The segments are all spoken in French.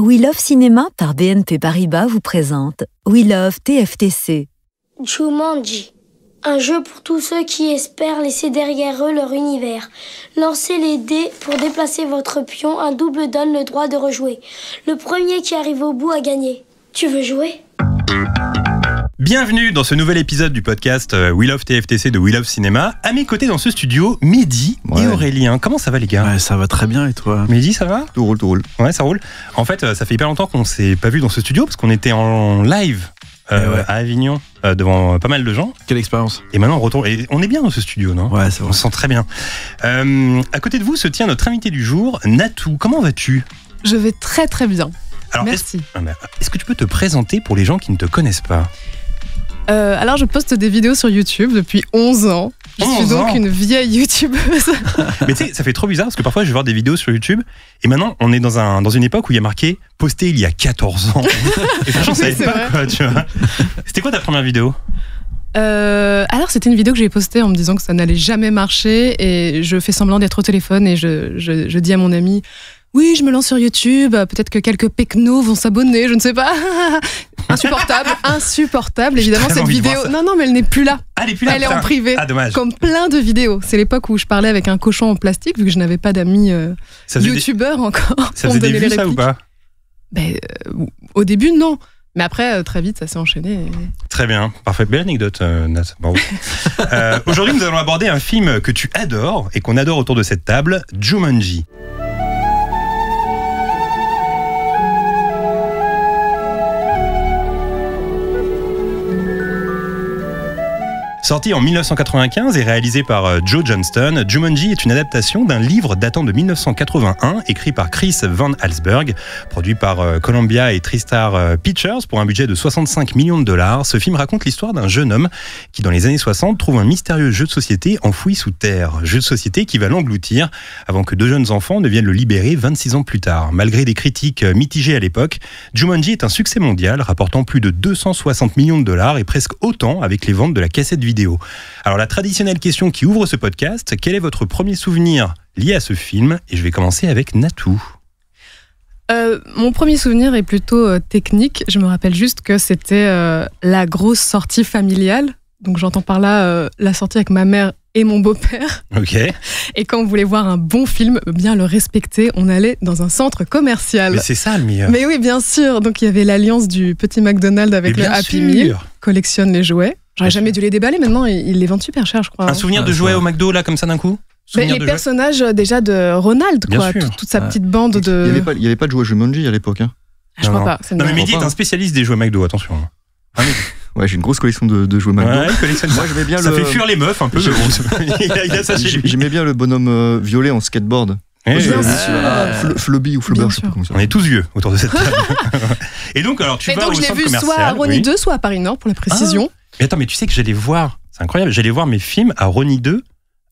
We Love Cinéma par BNP Paribas vous présente We Love TFTC. Jumanji, un jeu pour tous ceux qui espèrent laisser derrière eux leur univers. Lancez les dés pour déplacer votre pion, un double donne le droit de rejouer. Le premier qui arrive au bout a gagné. Tu veux jouer ? Bienvenue dans ce nouvel épisode du podcast We Love TFTC de We Love Cinema. À mes côtés dans ce studio, Mehdi et Aurélien. Comment ça va les gars ? Ouais, ça va très bien et toi ? Mehdi, ça va ? Tout roule, tout roule. Ouais, ça roule. En fait, ça fait hyper longtemps qu'on ne s'est pas vu dans ce studio parce qu'on était en live à Avignon devant pas mal de gens. Quelle expérience. Et maintenant on retourne. Et on est bien dans ce studio, non ? Ouais, c'est vrai. On se sent très bien. À côté de vous se tient notre invité du jour, Natoo. Comment vas-tu ? Je vais très très bien. Alors, merci. Est-ce que tu peux te présenter pour les gens qui ne te connaissent pas ? Alors, je poste des vidéos sur YouTube depuis 11 ans. Je suis donc une vieille youtubeuse. Mais tu sais, ça fait trop bizarre parce que parfois je vais voir des vidéos sur YouTube et maintenant on est dans une époque où il y a marqué posté il y a 14 ans. Et franchement, ça aide pas, quoi, tu vois. C'était quoi ta première vidéo ? Alors, c'était une vidéo que j'ai postée en me disant que ça n'allait jamais marcher et je fais semblant d'être au téléphone et je dis à mon ami. Oui, je me lance sur YouTube, peut-être que quelques pecnos vont s'abonner, je ne sais pas. Insupportable, évidemment cette vidéo. Non, mais elle n'est plus là. Ah, elle est plus là. Elle est en privé. Ah, dommage. Comme plein de vidéos. C'est l'époque où je parlais avec un cochon en plastique, vu que je n'avais pas d'amis youtubeurs encore. Ça faisait des vues, ça, ou pas ? Ben, au début, non. Mais après, très vite, ça s'est enchaîné. Et... Très bien, parfait. Belle anecdote, Nat. Bravo. Aujourd'hui, nous allons aborder un film que tu adores et qu'on adore autour de cette table, Jumanji. Sorti en 1995 et réalisé par Joe Johnston, Jumanji est une adaptation d'un livre datant de 1981, écrit par Chris Van Allsburg, produit par Columbia et TriStar Pictures pour un budget de 65 millions de dollars. Ce film raconte l'histoire d'un jeune homme qui, dans les années 60, trouve un mystérieux jeu de société enfoui sous terre. Jeu de société qui va l'engloutir avant que deux jeunes enfants ne viennent le libérer 26 ans plus tard. Malgré des critiques mitigées à l'époque, Jumanji est un succès mondial, rapportant plus de 260 millions de dollars et presque autant avec les ventes de la cassette vidéo. Alors la traditionnelle question qui ouvre ce podcast, quel est votre premier souvenir lié à ce film ? Et je vais commencer avec Natoo. Mon premier souvenir est plutôt technique. Je me rappelle juste que c'était la grosse sortie familiale. Donc j'entends par là la sortie avec ma mère et mon beau-père. Okay. Et quand on voulait voir un bon film, bien le respecter, on allait dans un centre commercial. Mais c'est ça le meilleur. Mais oui, bien sûr. Donc il y avait l'alliance du petit McDonald's avec le Happy Meal. Collectionne les jouets. J'aurais jamais dû les déballer, maintenant ils les vendent super cher, je crois. Un souvenir de jouer au McDo, là, comme ça d'un coup ? Mais les personnages déjà de Ronald, quoi, toute sa petite bande de... Il n'y avait pas de jouets Jumanji à l'époque. Hein. Ah, je crois pas. Non, mais Mehdi est un spécialiste des jouets McDo, attention. Ah, mais... Ouais, j'ai une grosse collection de jouets McDo. Ouais, moi, j'aimais bien ça fait fuir les meufs un peu. J'aimais bien le bonhomme violet en skateboard. Flobby ou Flobber, je sais pas comment ça. On est tous vieux autour de cette table. Et donc, alors tu vas au centre commercial. Je l'ai vu soit à Ronny 2, soit à Paris Nord, pour la précision. Mais attends, mais tu sais que j'allais voir, c'est incroyable, j'allais voir mes films à Ronny 2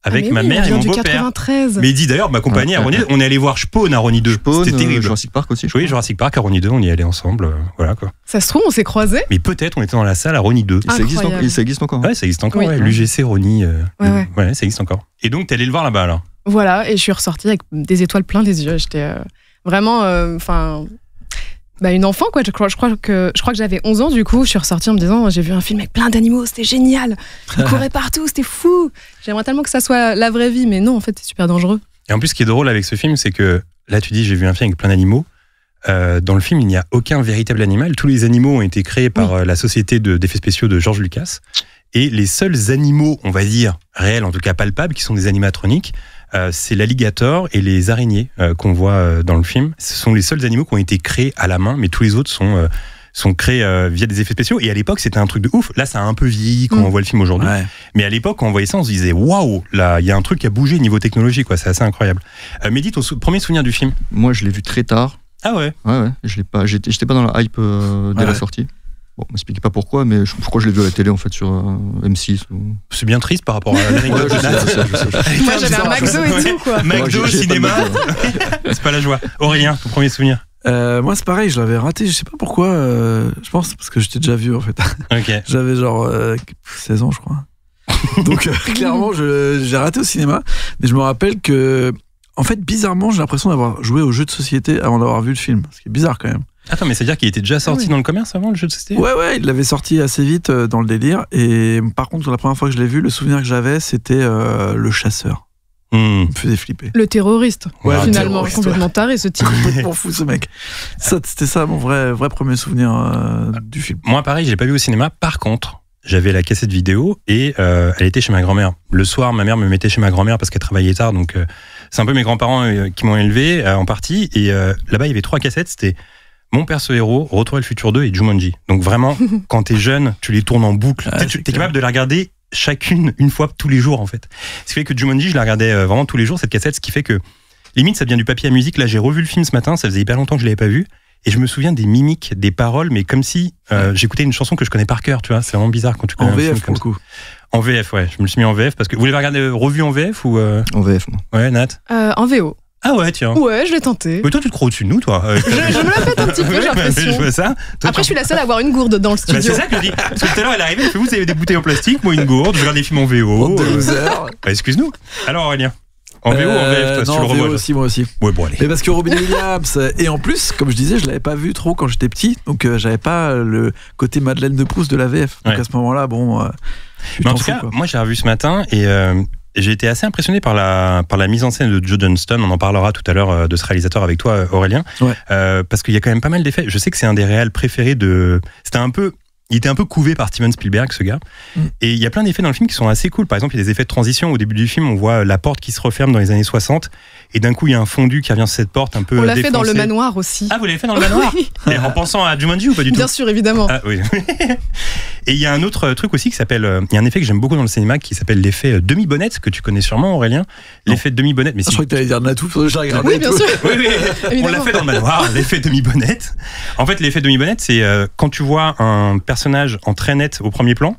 avec ma mère et mon beau-père. Mais il dit d'ailleurs, m'accompagner à Ronny 2, on est allé voir Spawn à Ronny 2. C'était terrible. Jurassic Park aussi. Oui, Jurassic Park à Ronny 2, on y allait ensemble. Voilà quoi. Ça se trouve, on s'est croisés. Mais peut-être, on était dans la salle à Ronny 2. Ça existe encore. Ouais, ça existe encore. Oui. Ouais. L'UGC Ronny. Ouais, ça existe encore. Et donc, t'es allé le voir là-bas alors ? Voilà, et je suis ressortie avec des étoiles plein des yeux. J'étais vraiment. Bah une enfant quoi, je crois que j'avais 11 ans du coup, je suis ressortie en me disant j'ai vu un film avec plein d'animaux, c'était génial, ils couraient partout, c'était fou, j'aimerais tellement que ça soit la vraie vie, mais non en fait c'est super dangereux. Et en plus ce qui est drôle avec ce film c'est que là tu dis j'ai vu un film avec plein d'animaux, dans le film il n'y a aucun véritable animal, tous les animaux ont été créés par la société d'effets spéciaux de George Lucas, et les seuls animaux on va dire réels, en tout cas palpables, qui sont des animatroniques, c'est l'alligator et les araignées qu'on voit dans le film. Ce sont les seuls animaux qui ont été créés à la main, mais tous les autres sont créés via des effets spéciaux. Et à l'époque, c'était un truc de ouf. Là, ça a un peu vieilli quand on voit le film aujourd'hui. Ouais. Mais à l'époque, quand on voyait ça, on se disait waouh, là, il y a un truc qui a bougé niveau technologie, quoi. C'est assez incroyable. Mehdi, ton premier souvenir du film ? Moi, je l'ai vu très tard. Ah ouais ? Ouais. J'étais pas dans la hype dès la sortie. Bon, m'expliquez pas pourquoi, mais je crois que je l'ai vu à la télé en fait sur M6. Ou... C'est bien triste par rapport à la Moi j'avais un McDo et tout quoi. McDo, cinéma, c'est pas la joie. Aurélien, ton premier souvenir? Moi c'est pareil, je l'avais raté, je sais pas pourquoi, je pense parce que j'étais déjà vieux en fait. Okay. J'avais genre 16 ans je crois. Donc clairement j'ai raté au cinéma, mais je me rappelle que en fait, bizarrement, j'ai l'impression d'avoir joué au jeu de société avant d'avoir vu le film. Ce qui est bizarre quand même. Attends, mais c'est-à-dire qu'il était déjà sorti dans le commerce avant, le jeu de société? Ouais, il l'avait sorti assez vite dans le délire. Et par contre, la première fois que je l'ai vu, le souvenir que j'avais, c'était le chasseur. Il me faisait flipper. Le terroriste, finalement, terroriste, complètement taré ce type. Complètement fou ce mec. C'était ça mon vrai premier souvenir du film. Moi pareil, je l'ai pas vu au cinéma. Par contre, j'avais la cassette vidéo et elle était chez ma grand-mère. Le soir, ma mère me mettait chez ma grand-mère parce qu'elle travaillait tard. Donc c'est un peu mes grands-parents qui m'ont élevé en partie. Et là-bas, il y avait 3 cassettes. C'était Mon père ce héros, Retrouver le futur 2 et Jumanji. Donc vraiment, quand t'es jeune, tu les tournes en boucle. Ah, t'es capable de la regarder chacune, une fois tous les jours en fait. Ce qui fait que Jumanji, je la regardais vraiment tous les jours, cette cassette, ce qui fait que limite ça devient du papier à musique. Là j'ai revu le film ce matin, ça faisait hyper longtemps que je l'avais pas vu, et je me souviens des mimiques, des paroles, mais comme si j'écoutais une chanson que je connais par cœur, tu vois. C'est vraiment bizarre quand tu connais en VF pour le coup. En VF, ouais, je me suis mis en VF parce que... Vous l'avez regardé revu en VF ou... En VF, moi. Ouais, Nat en VO. Ah ouais, tiens. Ouais, je l'ai tenté. Mais toi, tu te crois au-dessus de nous, toi. Je me la pète un petit peu, j'ai l'impression. Je veux ça. Toi, après, je suis la seule à avoir une gourde dans le studio. Bah, c'est ça que je dis. Parce que tout à l'heure, elle est arrivée, elle fait, vous avez des bouteilles en plastique, moi une gourde, je regarde des films en VO. Bah, excuse-nous. Alors, Aurélien, en VO ou en VF, toi, non, tu le revois aussi, moi aussi. Ouais, bon, allez. Mais parce que Robin Williams, et en plus, comme je disais, je l'avais pas vu trop quand j'étais petit, donc j'avais pas le côté Madeleine de Proust de la VF. Donc à ce moment-là, bon. Mais en tout cas, moi, j'ai revu ce matin et. J'ai été assez impressionné par la mise en scène de Joe Johnston. On en parlera tout à l'heure de ce réalisateur avec toi, Aurélien. Ouais. Parce qu'il y a quand même pas mal d'effets. Je sais que c'est un des réels préférés de... Il était un peu couvé par Steven Spielberg, ce gars. Et il y a plein d'effets dans le film qui sont assez cool. Par exemple, il y a des effets de transition. Au début du film, on voit la porte qui se referme dans les années 60. Et d'un coup, il y a un fondu qui revient sur cette porte un peu défoncée. On l'a fait dans le manoir aussi. Ah, vous l'avez fait dans le manoir? Et en pensant à Jumanji ou pas du tout? Bien sûr, évidemment. Ah, oui. Et il y a un autre truc aussi qui s'appelle... Il y a un effet que j'aime beaucoup dans le cinéma qui s'appelle l'effet demi-bonnette, que tu connais sûrement, Aurélien. L'effet demi-bonnette. Mais si je crois que tu allais dire Natoo. Oui, bien sûr. Oui. On l'a fait dans le manoir, l'effet demi-bonnette. En fait, l'effet demi-bonnette, c'est quand tu vois un personnage en traînette au premier plan,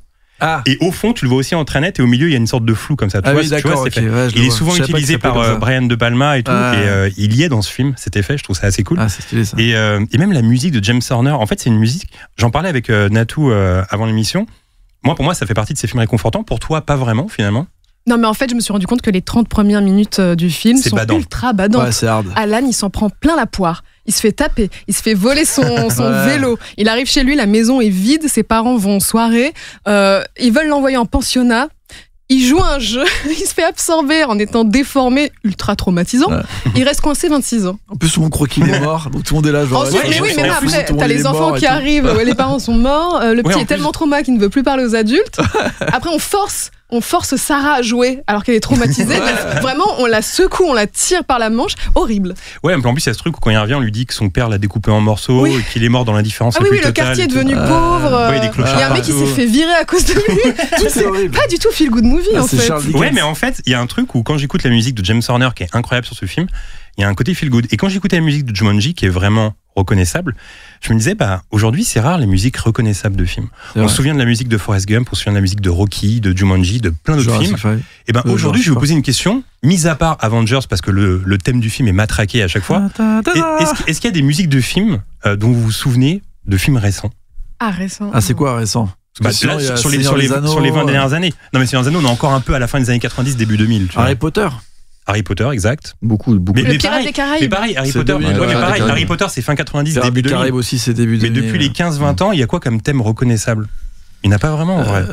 et au fond tu le vois aussi en traînette, et au milieu il y a une sorte de flou comme ça, tu vois, il est souvent utilisé par Brian De Palma et tout, et il y est dans ce film cet effet. Je trouve ça assez cool. C'est stylé, ça. Et même la musique de James Horner, en fait c'est une musique, j'en parlais avec Natoo avant l'émission, pour moi ça fait partie de ces films réconfortants. Pour toi pas vraiment finalement? Non, mais en fait, je me suis rendu compte que les 30 premières minutes du film sont ultra badantes. Ouais, Alan, il s'en prend plein la poire. Il se fait taper, il se fait voler son vélo. Il arrive chez lui, la maison est vide, ses parents vont en soirée. Ils veulent l'envoyer en pensionnat. Il joue un jeu, il se fait absorber en étant déformé, ultra traumatisant. Ouais. Il reste coincé 26 ans. En plus, tout le monde croit qu'il est mort, donc tout le monde est là. Genre, mais après, t'as les enfants qui arrivent, les parents sont morts, le petit est tellement traumatisé qu'il ne veut plus parler aux adultes. Après, on force Sarah à jouer alors qu'elle est traumatisée. Vraiment, on la secoue, on la tire par la manche. Horrible. Ouais, mais en plus, il y a ce truc où quand il revient, on lui dit que son père l'a découpé en morceaux et qu'il est mort dans l'indifférence. Le quartier est devenu pauvre. Il y a un mec qui s'est fait virer à cause de lui. C'est pas du tout feel good movie en fait. Ouais, mais en fait, il y a un truc où quand j'écoute la musique de James Horner qui est incroyable sur ce film, il y a un côté feel good. Et quand j'écoutais la musique de Jumanji qui est vraiment reconnaissable, je me disais, aujourd'hui, c'est rare les musiques reconnaissables de films. On se souvient de la musique de Forrest Gump, on se souvient de la musique de Rocky, de Jumanji, de plein d'autres films. Et ben aujourd'hui, je vais vous poser une question, mis à part Avengers, parce que le thème du film est matraqué à chaque fois. Est-ce qu'il y a des musiques de films dont vous vous souvenez, de films récents? Récents. C'est quoi récent? Sur les 20 dernières années. Non, mais sur les années, on est encore un peu à la fin des années 90, début 2000. Harry Potter. Harry Potter, exact. Beaucoup. Mais Pirates des Caraïbes. Mais pareil, Harry Potter, c'est fin 90, début 2000. Caraïbes aussi, c'est début 2000. Mais depuis les 15-20 ans, il y a quoi comme thème reconnaissable? Il n'y en a pas vraiment, en vrai.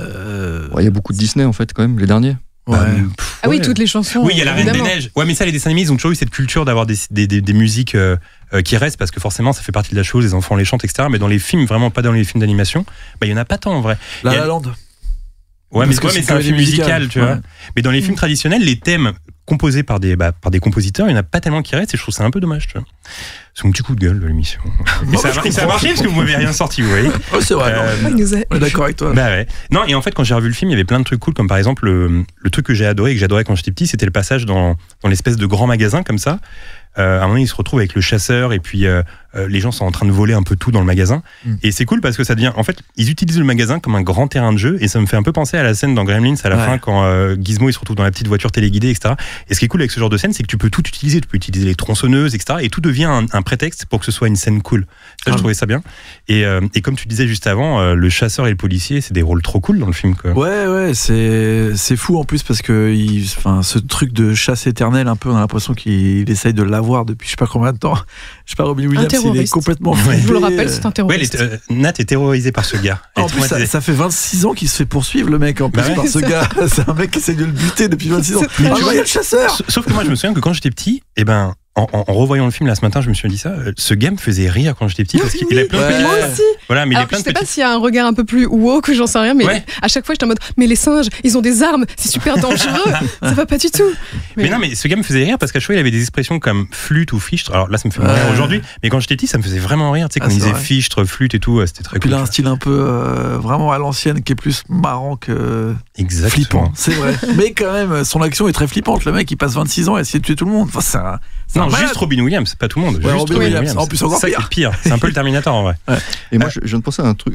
Il y a beaucoup de Disney, en fait, quand même, les derniers. Oui, toutes les chansons. Oui, il y a la Reine des Neiges. Ouais, mais ça, les dessins animés, ils ont toujours eu cette culture d'avoir des musiques qui restent, parce que forcément, ça fait partie de la chose, les enfants les chantent, etc. Mais dans les films, vraiment pas dans les films d'animation, il n'y en a pas tant, en vrai. La Land. Ouais, mais c'est un film musical, tu vois. Mais dans les films traditionnels, les thèmes composé par des compositeurs, il n'y en a pas tellement qui restent, et je trouve ça un peu dommage, tu vois. C'est mon petit coup de gueule de l'émission. Mais ça a marché parce que vous m'avez rien sorti, vous voyez. C'est vrai, on est d'accord avec toi. Non, et en fait, quand j'ai revu le film, il y avait plein de trucs cool, comme par exemple, le truc que j'ai adoré et que j'adorais quand j'étais petit, c'était le passage dans l'espèce de grand magasin, comme ça. À un moment, il se retrouve avec le chasseur, et puis les gens sont en train de voler un peu tout dans le magasin. Et c'est cool parce que ça devient... En fait, ils utilisent le magasin comme un grand terrain de jeu, et ça me fait un peu penser à la scène dans Gremlins à la fin, quand Gizmo il se retrouve dans la petite voiture téléguidée, etc. Et ce qui est cool avec ce genre de scène, c'est que tu peux tout utiliser. Tu peux utiliser les tronçonneuses, etc. Et tout devient un prétexte pour que ce soit une scène cool. Ça, je trouvais ça bien. Et comme tu disais juste avant, le chasseur et le policier, c'est des rôles trop cool dans le film, quoi. Ouais, ouais, c'est fou en plus parce que ce truc de chasse éternelle, un peu, on a l'impression qu'il essaye de l'avoir depuis je sais pas combien de temps. Je sais pas, Robin Williams, il est complètement fou. Je vous le rappelle, c'est un terroriste. Ouais, Nat est terrorisée par ce gars. En plus, ça fait 26 ans qu'il se fait poursuivre, le mec, en plus, par ce gars. C'est un mec qui essaye de le buter depuis 26 ans. Ah, tu vois, il y a le chasseur. Sauf que moi, je me souviens que quand j'étais petit, eh ben, en revoyant le film là ce matin, je me suis dit ça. Ce gars me faisait rire quand j'étais petit parce qu'il a plein de petits. Moi aussi. Voilà, mais alors, je sais pas s'il y a un regard un peu plus woke, j'en sais rien, mais à chaque fois j'étais en mode mais les singes, ils ont des armes, c'est super dangereux, ça va pas du tout. Mais non, mais ce gars me faisait rire parce qu'à chaque fois il avait des expressions comme flûte ou fichtre. Alors là ça me fait rire aujourd'hui, mais quand j'étais petit ça me faisait vraiment rire, tu sais, quand il disait fichtre, flûte et tout, c'était très cool. Il a un style un peu vraiment à l'ancienne qui est plus marrant que flippant. C'est vrai. Mais quand même son action est très flippante, le mec il passe 26 ans à essayer de tuer tout le monde. Enfin, ça non, juste Robin Williams, c'est pas tout le monde. Juste Robin Williams. En plus, encore pire. C'est un peu le Terminator en vrai. Ouais. Et moi, je viens de penser à un truc.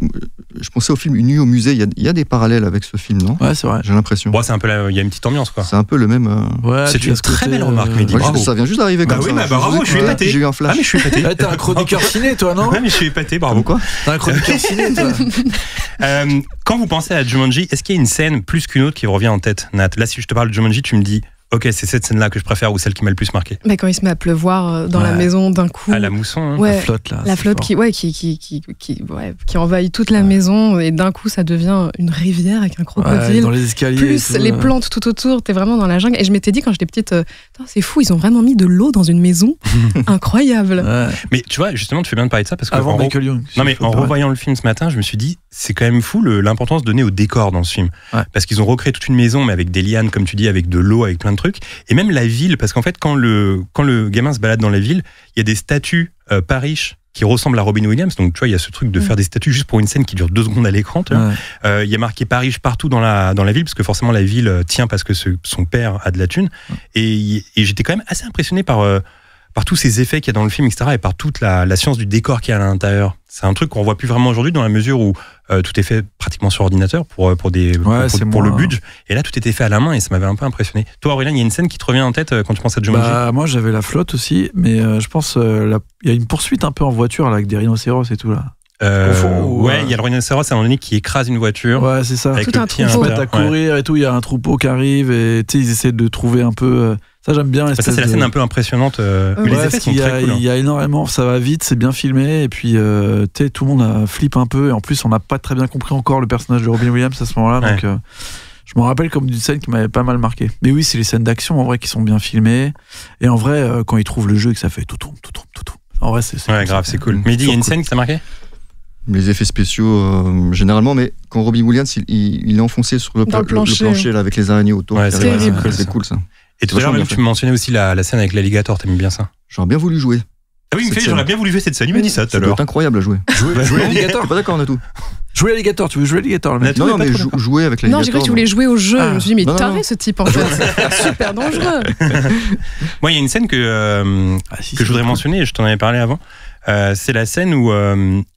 Je pensais au film Une nuit au musée. Il y a des parallèles avec ce film, non? Ouais, c'est vrai. J'ai l'impression. Bon, c'est un peu il y a une petite ambiance, quoi. C'est un peu le même. Ouais, c'est une très belle remarque, Mehdi. Bravo. Ça vient juste d'arriver comme ça. Bravo, je suis épaté. J'ai eu un flash. Ah, mais je suis épaté. T'es un chroniqueur ciné, toi, non? Ouais, mais je suis épaté, bravo. Quoi? T'es un chroniqueur ciné, toi. Quand vous pensez à Jumanji, est-ce qu'il y a une scène plus qu'une autre qui revient en tête, Nat? Là, si je te parle de Jumanji, tu me dis. Ok, c'est cette scène-là que je préfère ou celle qui m'a le plus marqué. Mais quand il se met à pleuvoir dans la maison d'un coup. À la mousson, hein. La flotte là. La flotte qui envahit toute la maison et d'un coup ça devient une rivière avec un crocodile. Dans les escaliers. Plus les plantes tout autour, t'es vraiment dans la jungle. Et je m'étais dit quand j'étais petite, c'est fou, ils ont vraiment mis de l'eau dans une maison, incroyable. Ouais. Mais tu vois, justement, tu fais bien de parler de ça parce que avant Michael Young, non mais en revoyant le film ce matin, je me suis dit c'est quand même fou l'importance donnée au décor dans ce film, parce qu'ils ont recréé toute une maison mais avec des lianes comme tu dis, avec de l'eau, avec plein de trucs, et même la ville, parce qu'en fait quand le gamin se balade dans la ville, il y a des statues pas riches qui ressemblent à Robin Williams, donc tu vois il y a ce truc de faire des statues juste pour une scène qui dure 2 secondes à l'écran, il y a marqué pas riche partout dans la ville, parce que forcément la ville tient parce que son père a de la thune, et j'étais quand même assez impressionné par tous ces effets qu'il y a dans le film, etc., et par toute la science du décor qu'il y a à l'intérieur. C'est un truc qu'on voit plus vraiment aujourd'hui dans la mesure où tout est fait pratiquement sur ordinateur pour le budget. Et là, tout était fait à la main et ça m'avait un peu impressionné. Toi, Aurélien, il y a une scène qui te revient en tête quand tu penses à Jumanji? Moi, j'avais la flotte aussi, mais je pense il y a une poursuite un peu en voiture là, avec des rhinocéros et tout là. Il y a le rhinocéros à un moment donné qui écrase une voiture. Ouais, c'est ça. Avec tout un troupeau. Ils se mettent à courir et tout. Il y a un troupeau qui arrive et ils essaient de trouver un peu. Ça, j'aime bien. Ça, c'est la scène un peu impressionnante. Mais les effets sont très cool. Il y a énormément, ça va vite, c'est bien filmé. Et puis, tout le monde flippe un peu. Et en plus, on n'a pas très bien compris encore le personnage de Robin Williams à ce moment-là. Ouais. Donc, je me rappelle comme d'une scène qui m'avait pas mal marqué. Mais oui, c'est les scènes d'action en vrai qui sont bien filmées. Et en vrai, quand ils trouvent le jeu et que ça fait tout tourne, tout tourne, tout tourne. En vrai, c'est. Ouais, grave, c'est cool. Mehdi, il y a une scène qui t'a marqué? Les effets spéciaux, généralement, mais quand Robin Williams, il est enfoncé sur le plancher là, avec les araignées autour. Ouais, c'est cool ça. Et tout à l'heure, tu me mentionnais aussi la scène avec l'alligator, t'aimes bien ça? J'aurais bien voulu jouer. Ah oui, j'aurais bien voulu jouer cette scène, il m'a dit ça tout à l'heure. C'est incroyable à jouer. Jouer l'alligator? T'es pas d'accord, Natoo? Jouer l'alligator, tu veux jouer l'alligator? Non, mais jouer avec l'alligator. Non, j'ai cru que tu voulais jouer au jeu. Je me suis dit, mais taré ce type en fait, c'est super dangereux. Moi, il y a une scène que je voudrais mentionner, je t'en avais parlé avant. C'est la scène où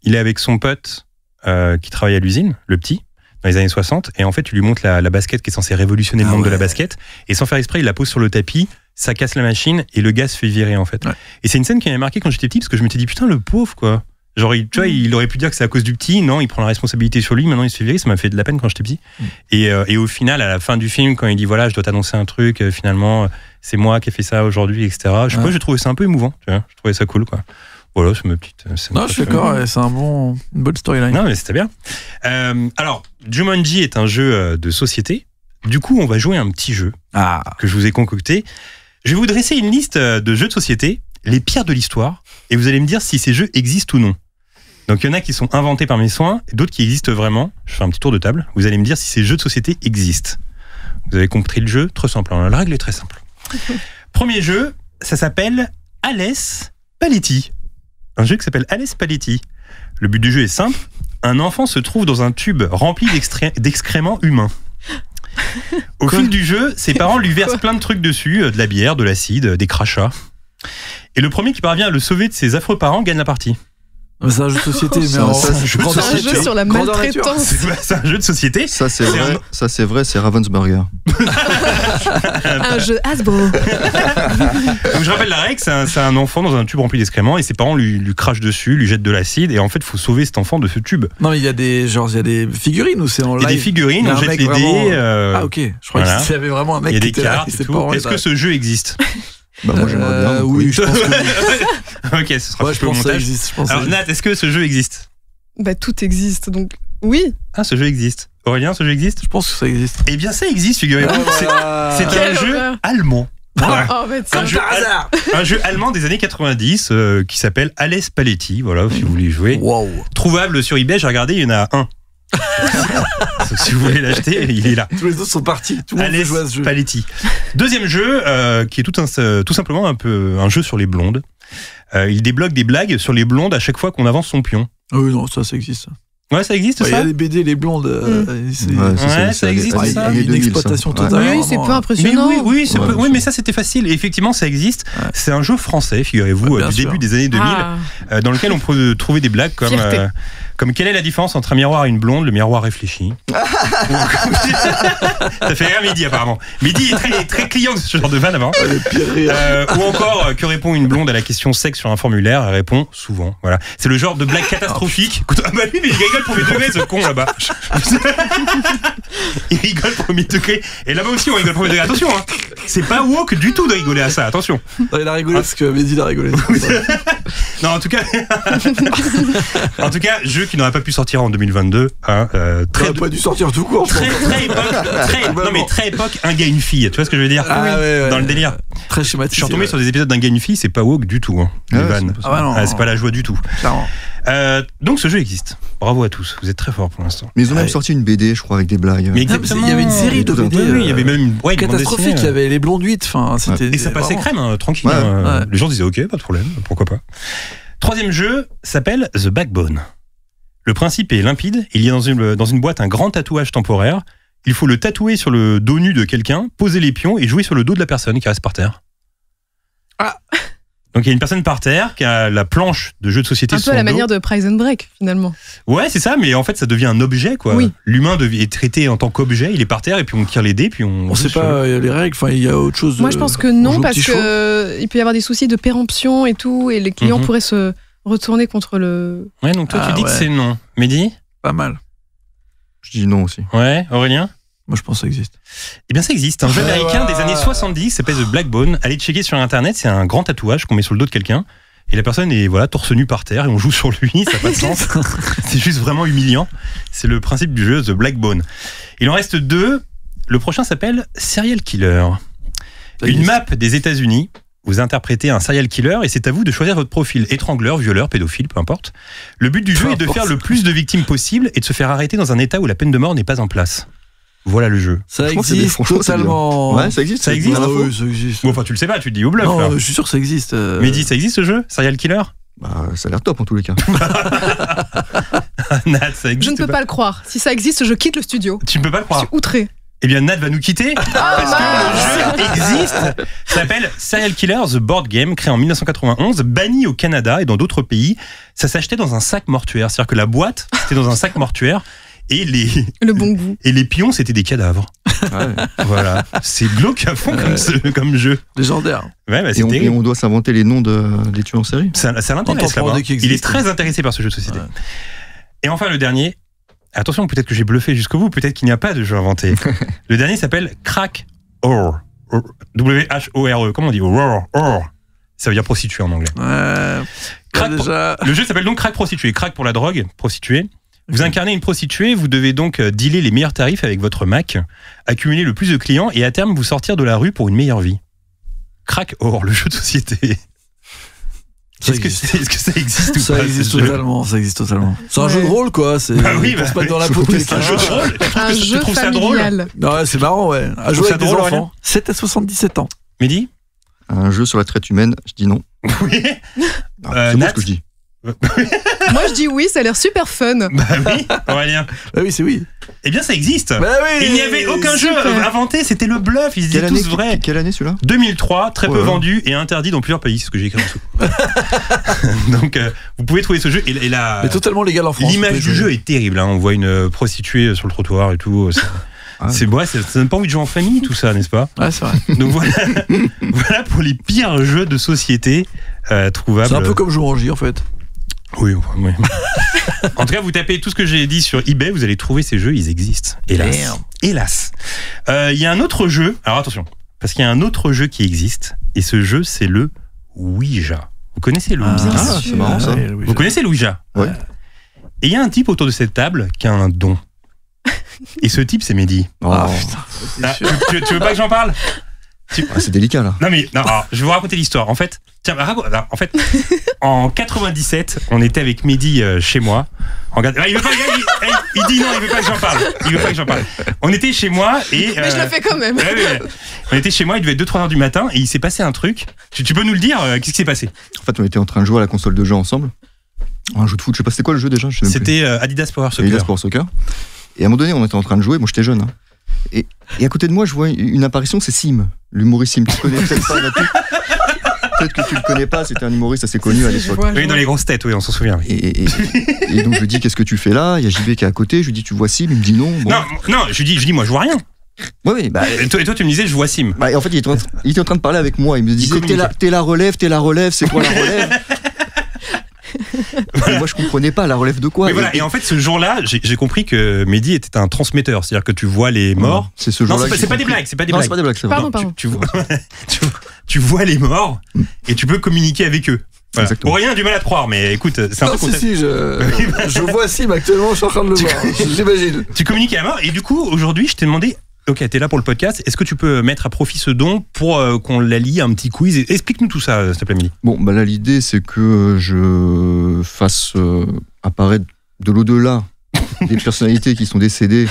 il est avec son pote qui travaille à l'usine, le petit, dans les années 60, et en fait tu lui montres la basket qui est censée révolutionner le monde de la basket, et sans faire exprès il la pose sur le tapis, ça casse la machine et le gars se fait virer en fait. Ouais. Et c'est une scène qui m'avait marqué quand j'étais petit, parce que je m'étais dit putain le pauvre quoi. Genre, tu vois, il aurait pu dire que c'est à cause du petit. Non, il prend la responsabilité sur lui. Maintenant, il se fait virer. Ça m'a fait de la peine quand j'étais petit. Et au final, à la fin du film, quand il dit voilà, je dois t'annoncer un truc, finalement, c'est moi qui ai fait ça aujourd'hui, etc. Je trouvais ça un peu émouvant. Tu vois, je trouvais ça cool, quoi. Voilà, c'est ma petite. Non, je suis d'accord. C'est une bonne storyline. Non, mais c'était bien. Alors, Jumanji est un jeu de société. Du coup, on va jouer un petit jeu que je vous ai concocté. Je vais vous dresser une liste de jeux de société, les pires de l'histoire, et vous allez me dire si ces jeux existent ou non. Donc il y en a qui sont inventés par mes soins, d'autres qui existent vraiment. Je fais un petit tour de table. Vous allez me dire si ces jeux de société existent. Vous avez compris le jeu? Très simple. La règle est très simple. Premier jeu, ça s'appelle Alès Paletti. Un jeu qui s'appelle Alès Paletti. Le but du jeu est simple. Un enfant se trouve dans un tube rempli d'excréments humains. Au fil du jeu, ses parents lui versent plein de trucs dessus, de la bière, de l'acide, des crachats. Et le premier qui parvient à le sauver de ses affreux parents gagne la partie. C'est un jeu de société, mais alors, c'est un jeu sur la maltraitance. C'est un jeu de société. Ça c'est vrai. Ça c'est vrai, c'est Ravensburger. Un jeu Hasbro. Donc je rappelle la règle, c'est un enfant dans un tube rempli d'excréments et ses parents lui crachent dessus, lui jettent de l'acide et en fait il faut sauver cet enfant de ce tube. Non mais il y a des genre il y a des figurines où c'est en live. Il y a des figurines, on jette les dés. Ah ok, je crois qu'il y avait vraiment un mec. Il y a des cartes. Est-ce que ce jeu existe? Bah moi j'aimerais bien. Oui, je pense que oui. Ok, ce sera un peu au montage. Alors Nat, est-ce que ce jeu existe? Bah tout existe, donc oui. Ah, ce jeu existe. Aurélien, ce jeu existe? Je pense que ça existe. Eh bien ça existe, figurez-vous. C'est un jeu allemand. Voilà. Oh, ben un jeu allemand des années 90 qui s'appelle Alès Paletti, voilà, si vous voulez jouer. Wow. Trouvable sur eBay, j'ai regardé, il y en a un. Si vous voulez l'acheter, il est là. Tous les autres sont partis. Alès Paletti. Deuxième jeu, qui est tout simplement un jeu sur les blondes. Il débloque des blagues sur les blondes à chaque fois qu'on avance son pion. Ah oui, non, ça existe. Ouais, ça existe, ouais, ça. Il y a les BD, les blondes. Ça existe, ça. Il y a une exploitation totale. Oui, c'est peu impressionnant. Oui, mais ça, c'était facile. Et effectivement, ça existe. Ouais. C'est un jeu français, figurez-vous, du début des années 2000, dans lequel on peut trouver des blagues comme... Comme quelle est la différence entre un miroir et une blonde? Le miroir réfléchit. Ça fait rire Mehdi apparemment. Mehdi est très client de ce genre de vanne avant. Ou encore, que répond une blonde à la question sexe sur un formulaire? Elle répond souvent. Voilà. C'est le genre de blague catastrophique. Ah bah lui, mais il rigole premier degré ce con là-bas. Il rigole premier degré. Et là-bas aussi on rigole premier degré. Attention, hein. C'est pas woke du tout de rigoler à ça. Attention. Non, il a rigolé parce que Mehdi l'a rigolé. Non, en tout cas, jeu qui n'aurait pas pu sortir en 2022, hein, très pas dû sortir tout court. Très époque, non mais très époque, un gars une fille. Tu vois ce que je veux dire? Dans le délire. Très schématique. Je suis retombé sur des épisodes d'un gars une fille, c'est pas woke du tout. Hein, c'est pas la joie du tout. Donc ce jeu existe. Bravo à tous, vous êtes très forts pour l'instant. Mais ils ont même sorti une BD, je crois, avec des blagues. Mais il y avait une série de BD. Il y avait même une catastrophique. Il y avait les blondes 8. Et ça passait crème, tranquille. Les gens disaient ok, pas de problème, pourquoi pas. Troisième jeu s'appelle The Backbone. Le principe est limpide, il y a dans une boîte un grand tatouage temporaire, il faut le tatouer sur le dos nu de quelqu'un, poser les pions et jouer sur le dos de la personne qui reste par terre. Ah. Donc il y a une personne par terre qui a la planche de jeu de société sur son dos. Un peu à la manière de Prize and Break finalement. Ouais c'est ça, mais en fait ça devient un objet quoi. Oui. L'humain est traité en tant qu'objet, il est par terre et puis on tire les dés puis on sait pas les règles, enfin il y a autre chose. Moi je pense que non parce que il peut y avoir des soucis de péremption et tout et les clients pourraient se retourner contre le... Ouais, donc toi tu dis que c'est non. Mehdi? Pas mal. Je dis non aussi. Ouais, Aurélien? Moi je pense que ça existe. Eh bien ça existe, un jeu américain des années 70, ça s'appelle The Backbone. Allez checker sur internet, c'est un grand tatouage qu'on met sur le dos de quelqu'un, et la personne est torse nu par terre, et on joue sur lui, ça n'a pas de sens. C'est juste vraiment humiliant. C'est le principe du jeu The Backbone. Il en reste deux, le prochain s'appelle Serial Killer. Une map des États-Unis. Vous interprétez un serial killer et c'est à vous de choisir votre profil. Étrangleur, violeur, pédophile, peu importe. Le but du jeu est de faire le plus de victimes possible et de se faire arrêter dans un état où la peine de mort n'est pas en place. Voilà le jeu. Ça existe totalement. Ouais, ça existe. Ça existe. Ah oui, ça existe. Bon, enfin, tu le sais pas, tu te dis au bluff. Non, je suis sûr que ça existe. Mehdi, ça existe ce jeu, serial killer? Bah, ça a l'air top en tous les cas. Nat, ça existe. Je ne peux pas le croire. Si ça existe, je quitte le studio. Tu ne peux pas le croire. Je suis outré. Eh bien, Nat va nous quitter parce que le jeu existe. Ça s'appelle Serial Killer The Board Game, créé en 1991, banni au Canada et dans d'autres pays. Ça s'achetait dans un sac mortuaire. C'est-à-dire que la boîte, c'était dans un sac mortuaire et les pions, c'était des cadavres. Ouais. Voilà. C'est glauque à fond comme jeu. Légendaire. Ouais, bah, et on doit s'inventer les noms des tueurs en série. Ça l'intéresse là-bas. Il est très intéressé par ce jeu de société. Ouais. Et enfin, le dernier... Attention, peut-être que j'ai bluffé jusqu'au bout, peut-être qu'il n'y a pas de jeu inventé. Le dernier s'appelle Crack or W-H-O-R-E. Comment on dit? Or. Ça veut dire prostituée en anglais. Le jeu s'appelle donc Crack prostituée. Crack pour la drogue, prostituée. Vous incarnez une prostituée, vous devez donc dealer les meilleurs tarifs avec votre Mac, accumuler le plus de clients et à terme vous sortir de la rue pour une meilleure vie. Crack or, le jeu de société. Est-ce que ça existe ou pas? Ça existe totalement, ça existe totalement. C'est un jeu de rôle quoi, c'est se mettre dans la peau de quelqu'un. C'est un jeu de rôle. Je trouve ça drôle. Non, c'est marrant ouais. Un jeu avec des enfants. 7 à 77 ans. Mehdi? Un jeu sur la traite humaine, je dis non. Oui. C'est moi ce que je dis. Moi je dis oui, ça a l'air super fun. Bah oui, Aurélien. Bah oui, c'est oui. Eh bien ça existe. Bah oui, il n'y avait aucun jeu inventé, c'était le bluff, ils étaient tous vrais. Quelle année celui-là ? 2003, très peu vendu et interdit dans plusieurs pays, c'est ce que j'ai écrit en dessous. Donc vous pouvez trouver ce jeu et la... Mais totalement légal en France. L'image du jeu est terrible, hein. On voit une prostituée sur le trottoir et tout. C'est bon, ça donne pas envie de jouer en famille tout ça, n'est-ce pas? Ouais, c'est vrai. Donc voilà, voilà pour les pires jeux de société trouvables. C'est un peu comme Jumanji en fait. Oui, enfin, oui. En tout cas, vous tapez tout ce que j'ai dit sur eBay, vous allez trouver ces jeux, ils existent. Hélas. Damn. Hélas. Il y a un autre jeu, alors attention, parce qu'il y a un autre jeu qui existe, et ce jeu, c'est le Ouija. Vous connaissez le Ouija? Ah, c'est marrant ça. Vous connaissez le Ouija? Ouais. Et il y a un type autour de cette table qui a un don. Et ce type, c'est Mehdi. Oh, putain. Ah, tu veux pas que j'en parle? Ah, c'est délicat là. Non mais non, alors, je vais vous raconter l'histoire. En fait, tiens, en 97, on était avec Mehdi chez moi. Il dit non, il veut pas que j'en parle. Il veut pas que j'en parle. On était chez moi et. Mais je le fais quand même. Ouais. On était chez moi, il devait être 2-3 heures du matin et il s'est passé un truc. Tu peux nous le dire? Qu'est-ce qui s'est passé? En fait, on était en train de jouer à la console de jeu ensemble. Un jeu de foot, je sais pas c'était quoi le jeu déjà. C'était Adidas Power Soccer. Adidas Power Soccer. Et à un moment donné, on était en train de jouer. Moi, j'étais jeune. Hein. Et à côté de moi, je vois une apparition, c'est Sim, l'humoriste Sim. Tu connais peut-être pas, peut-être que tu le connais pas, c'était un humoriste assez connu à l'époque. Oui, dans les grosses têtes, oui, on s'en souvient. Oui. Et donc je lui dis, qu'est-ce que tu fais là? Il y a JB qui est à côté, je lui dis, tu vois Sim? Il me dit non. Bon. Non, je dis, moi je vois rien. Oui, bah, et toi, tu me disais, je vois Sim. Bah, en fait, il était en train de parler avec moi, il me disait, t'es la relève, c'est quoi la relève? Voilà. Moi je comprenais pas la relève de quoi. Mais voilà. Et en fait ce jour-là j'ai compris que Mehdi était un transmetteur, c'est-à-dire que tu vois les morts. C'est ce jour-là. C'est pas des blagues, pardon. Tu vois les morts et tu peux communiquer avec eux. Voilà. Aurélien a du mal à te croire, mais écoute, c'est un peu concept. Si, je vois Sim actuellement, je suis en train de le voir. J'imagine. Tu communiques à la mort et du coup aujourd'hui je t'ai demandé. Ok, t'es là pour le podcast. Est-ce que tu peux mettre à profit ce don pour qu'on la lie à un petit quiz? Explique-nous tout ça, s'il te plaît, Mehdi. Bon, bah là, l'idée, c'est que je fasse apparaître de l'au-delà des personnalités qui sont décédées.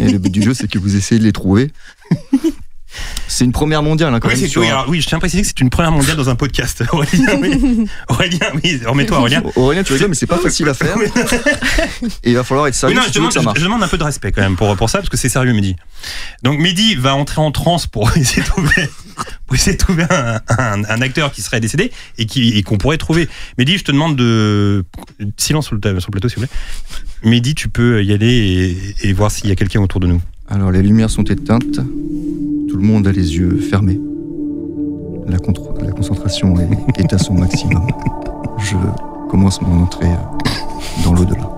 Et le but du jeu, c'est que vous essayez de les trouver. C'est une première mondiale, hein, quand même. Oui, je tiens à préciser que c'est une première mondiale dans un podcast. Aurélien, oui, remets-toi, Aurélien. Aurélien, tu rigoles, mais c'est pas facile à faire. Et il va falloir être sérieux. Mais non, je demande un peu de respect quand même pour ça, parce que c'est sérieux, Mehdi. Donc, Mehdi va entrer en transe pour essayer de trouver un acteur qui serait décédé et qu'on pourrait trouver. Mehdi, je te demande de. Silence sur le plateau, s'il vous plaît. Mehdi, tu peux y aller et voir s'il y a quelqu'un autour de nous. Alors, les lumières sont éteintes. Tout le monde a les yeux fermés. La concentration est à son maximum. Je commence mon entrée dans l'au-delà.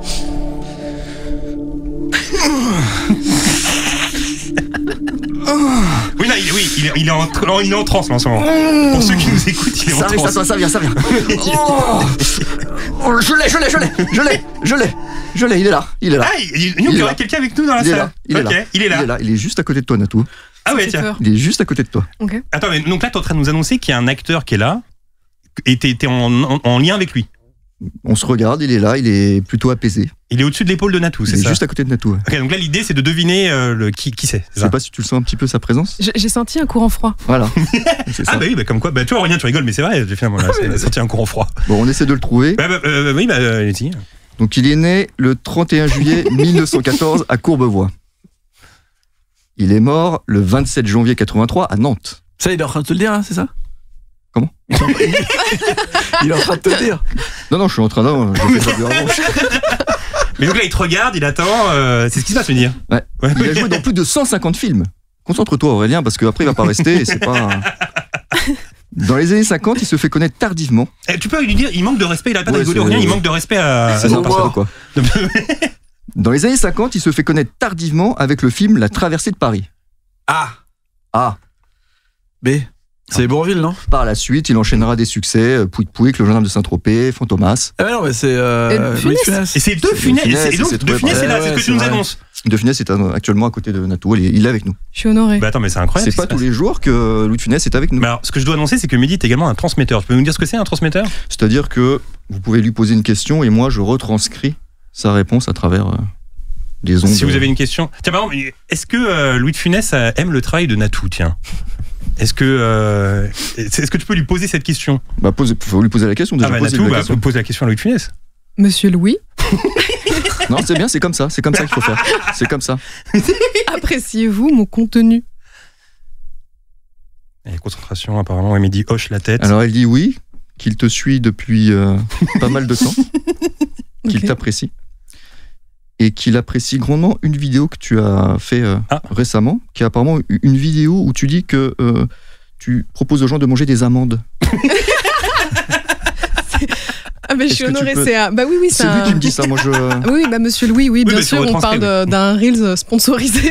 Oui, il est en transe en ce moment. Pour ceux qui nous écoutent, il est en transe. Ça vient. Oh, je l'ai, il est là. Ah, il y aura quelqu'un avec nous dans la salle. Il est là. Il est juste à côté de toi, Natoo. Ah ouais, tiens. Il est juste à côté de toi. Okay. Attends, mais donc là, t'es en train de nous annoncer qu'il y a un acteur qui est là et t'es en lien avec lui. On se regarde, il est là, il est plutôt apaisé. Il est au-dessus de l'épaule de Natoo, c'est ça? Il est juste à côté de Natoo. Ouais. Ok, donc là, l'idée, c'est de deviner qui c'est. Je sais pas si tu le sens un petit peu sa présence. J'ai senti un courant froid. Voilà. Ah bah oui, bah comme quoi. Bah tu vois, Aurélien, tu rigoles, mais c'est vrai, finalement, j'ai senti un courant froid. Bon, on essaie de le trouver. Oui, donc il est né le 31 juillet 1914 à Courbevoie. Il est mort le 27 janvier 83 à Nantes. Ça, il est en train de te le dire, hein, c'est ça? Comment? Il est en train de te le dire. Non, je suis en train de... Mais donc là, il te regarde, il attend... c'est ce qui se passe, Mehdi. Ouais. Il a joué dans plus de 150 films. Concentre-toi, Aurélien, parce qu'après, il va pas rester et c'est pas... Dans les années 50, il se fait connaître tardivement. Et tu peux lui dire, il manque de respect, il a pas rigolé rien, il manque de respect à... C'est bon, quoi. Dans les années 50, il se fait connaître tardivement avec le film La Traversée de Paris. A. B. C'est Bourville, non? Par la suite, il enchaînera des succès, Pouic Pouic, Le Gendarme de Saint-Tropez, Fantomas. Ah non, mais c'est... Louis de Funès. Et c'est De Funès. Et donc, De Funès est là, c'est ce que tu nous annonces. De Funès est actuellement à côté de Natoo, il est avec nous. Je suis honoré. Bah attends, mais c'est incroyable. C'est pas tous les jours que Louis de Funès est avec nous. Mais alors, ce que je dois annoncer, c'est que Mehdi est également un transmetteur. Tu peux nous dire ce que c'est, un transmetteur? C'est-à-dire que vous pouvez lui poser une question et moi, je retranscris sa réponse à travers des ondes. Si vous avez une question... Tiens, par exemple, est-ce que Louis de Funès aime le travail de Natoo? Tiens. Est-ce que tu peux lui poser cette question? Bah, faut lui poser la question déjà. Ah bah, Natoo, pose la question à Louis de Funès. Monsieur Louis. Non, c'est bien, c'est comme ça qu'il faut faire. C'est comme ça. Appréciez-vous mon contenu? Et concentration, apparemment, Mehdi hoche la tête. Alors elle dit oui, qu'il te suit depuis pas mal de temps, qu'il t'apprécie, et qu'il apprécie grandement une vidéo que tu as fait récemment, qui est apparemment une vidéo où tu dis que tu proposes aux gens de manger des amandes. Ah mais je suis honorée, c'est un... Bah oui, c'est lui qui me dit ça, moi je... Oui, bah monsieur Louis, oui, bien sûr, on parle d'un Reels sponsorisé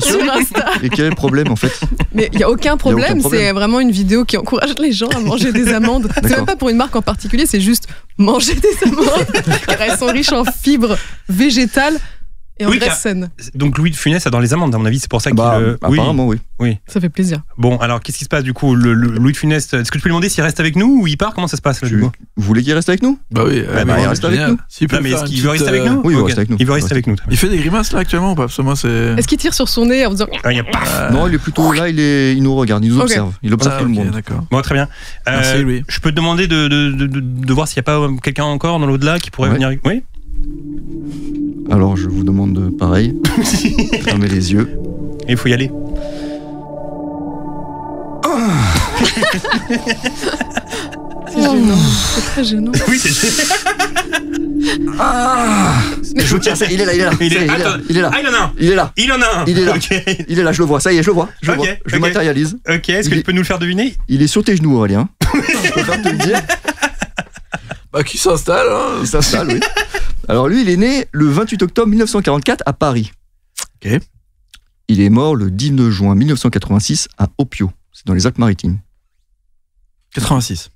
sur Insta. Et quel est le problème en fait? Mais il n'y a aucun problème, c'est vraiment une vidéo qui encourage les gens à manger des amandes. C'est même pas pour une marque en particulier, c'est juste manger des amandes, car elles sont riches en fibres végétales et en graisse saine. Donc Louis de Funès a dans les amandes, à mon avis, c'est pour ça qu'il... Apparemment, oui. Ça fait plaisir. Bon, alors qu'est-ce qui se passe du coup? Louis de Funès, est-ce que tu peux lui demander s'il reste avec nous ou il part? Comment ça se passe là? Vous voulez qu'il reste avec nous? Bah oui, il reste avec nous. Mais est-ce qu'il veut rester avec nous? Oui, il veut rester avec nous. Il veut rester avec nous. Il fait des grimaces là actuellement ou pas? Est-ce qu'il tire sur son nez en disant... Non, il est plutôt là, il nous regarde, il nous observe. Il observe tout le monde. Bon, très bien. Je peux te demander de voir s'il n'y a pas quelqu'un encore dans l'au-delà qui pourrait venir? Oui. Alors je vous demande pareil. Fermez les yeux. Et il faut y aller. C'est gênant. C'est très gênant. Oui, c'est gênant. Il est là, je le vois, ça y est, je le vois. Je le matérialise. Ok, est-ce que tu peux nous le faire deviner? Il est sur tes genoux, Aurélien. Je préfère te le dire. Bah qui s'installe, hein. Il s'installe, oui. Alors lui, il est né le 28 octobre 1944 à Paris. Ok. Il est mort le 19 juin 1986 à Opio, c'est dans les Alpes-Maritimes. 86.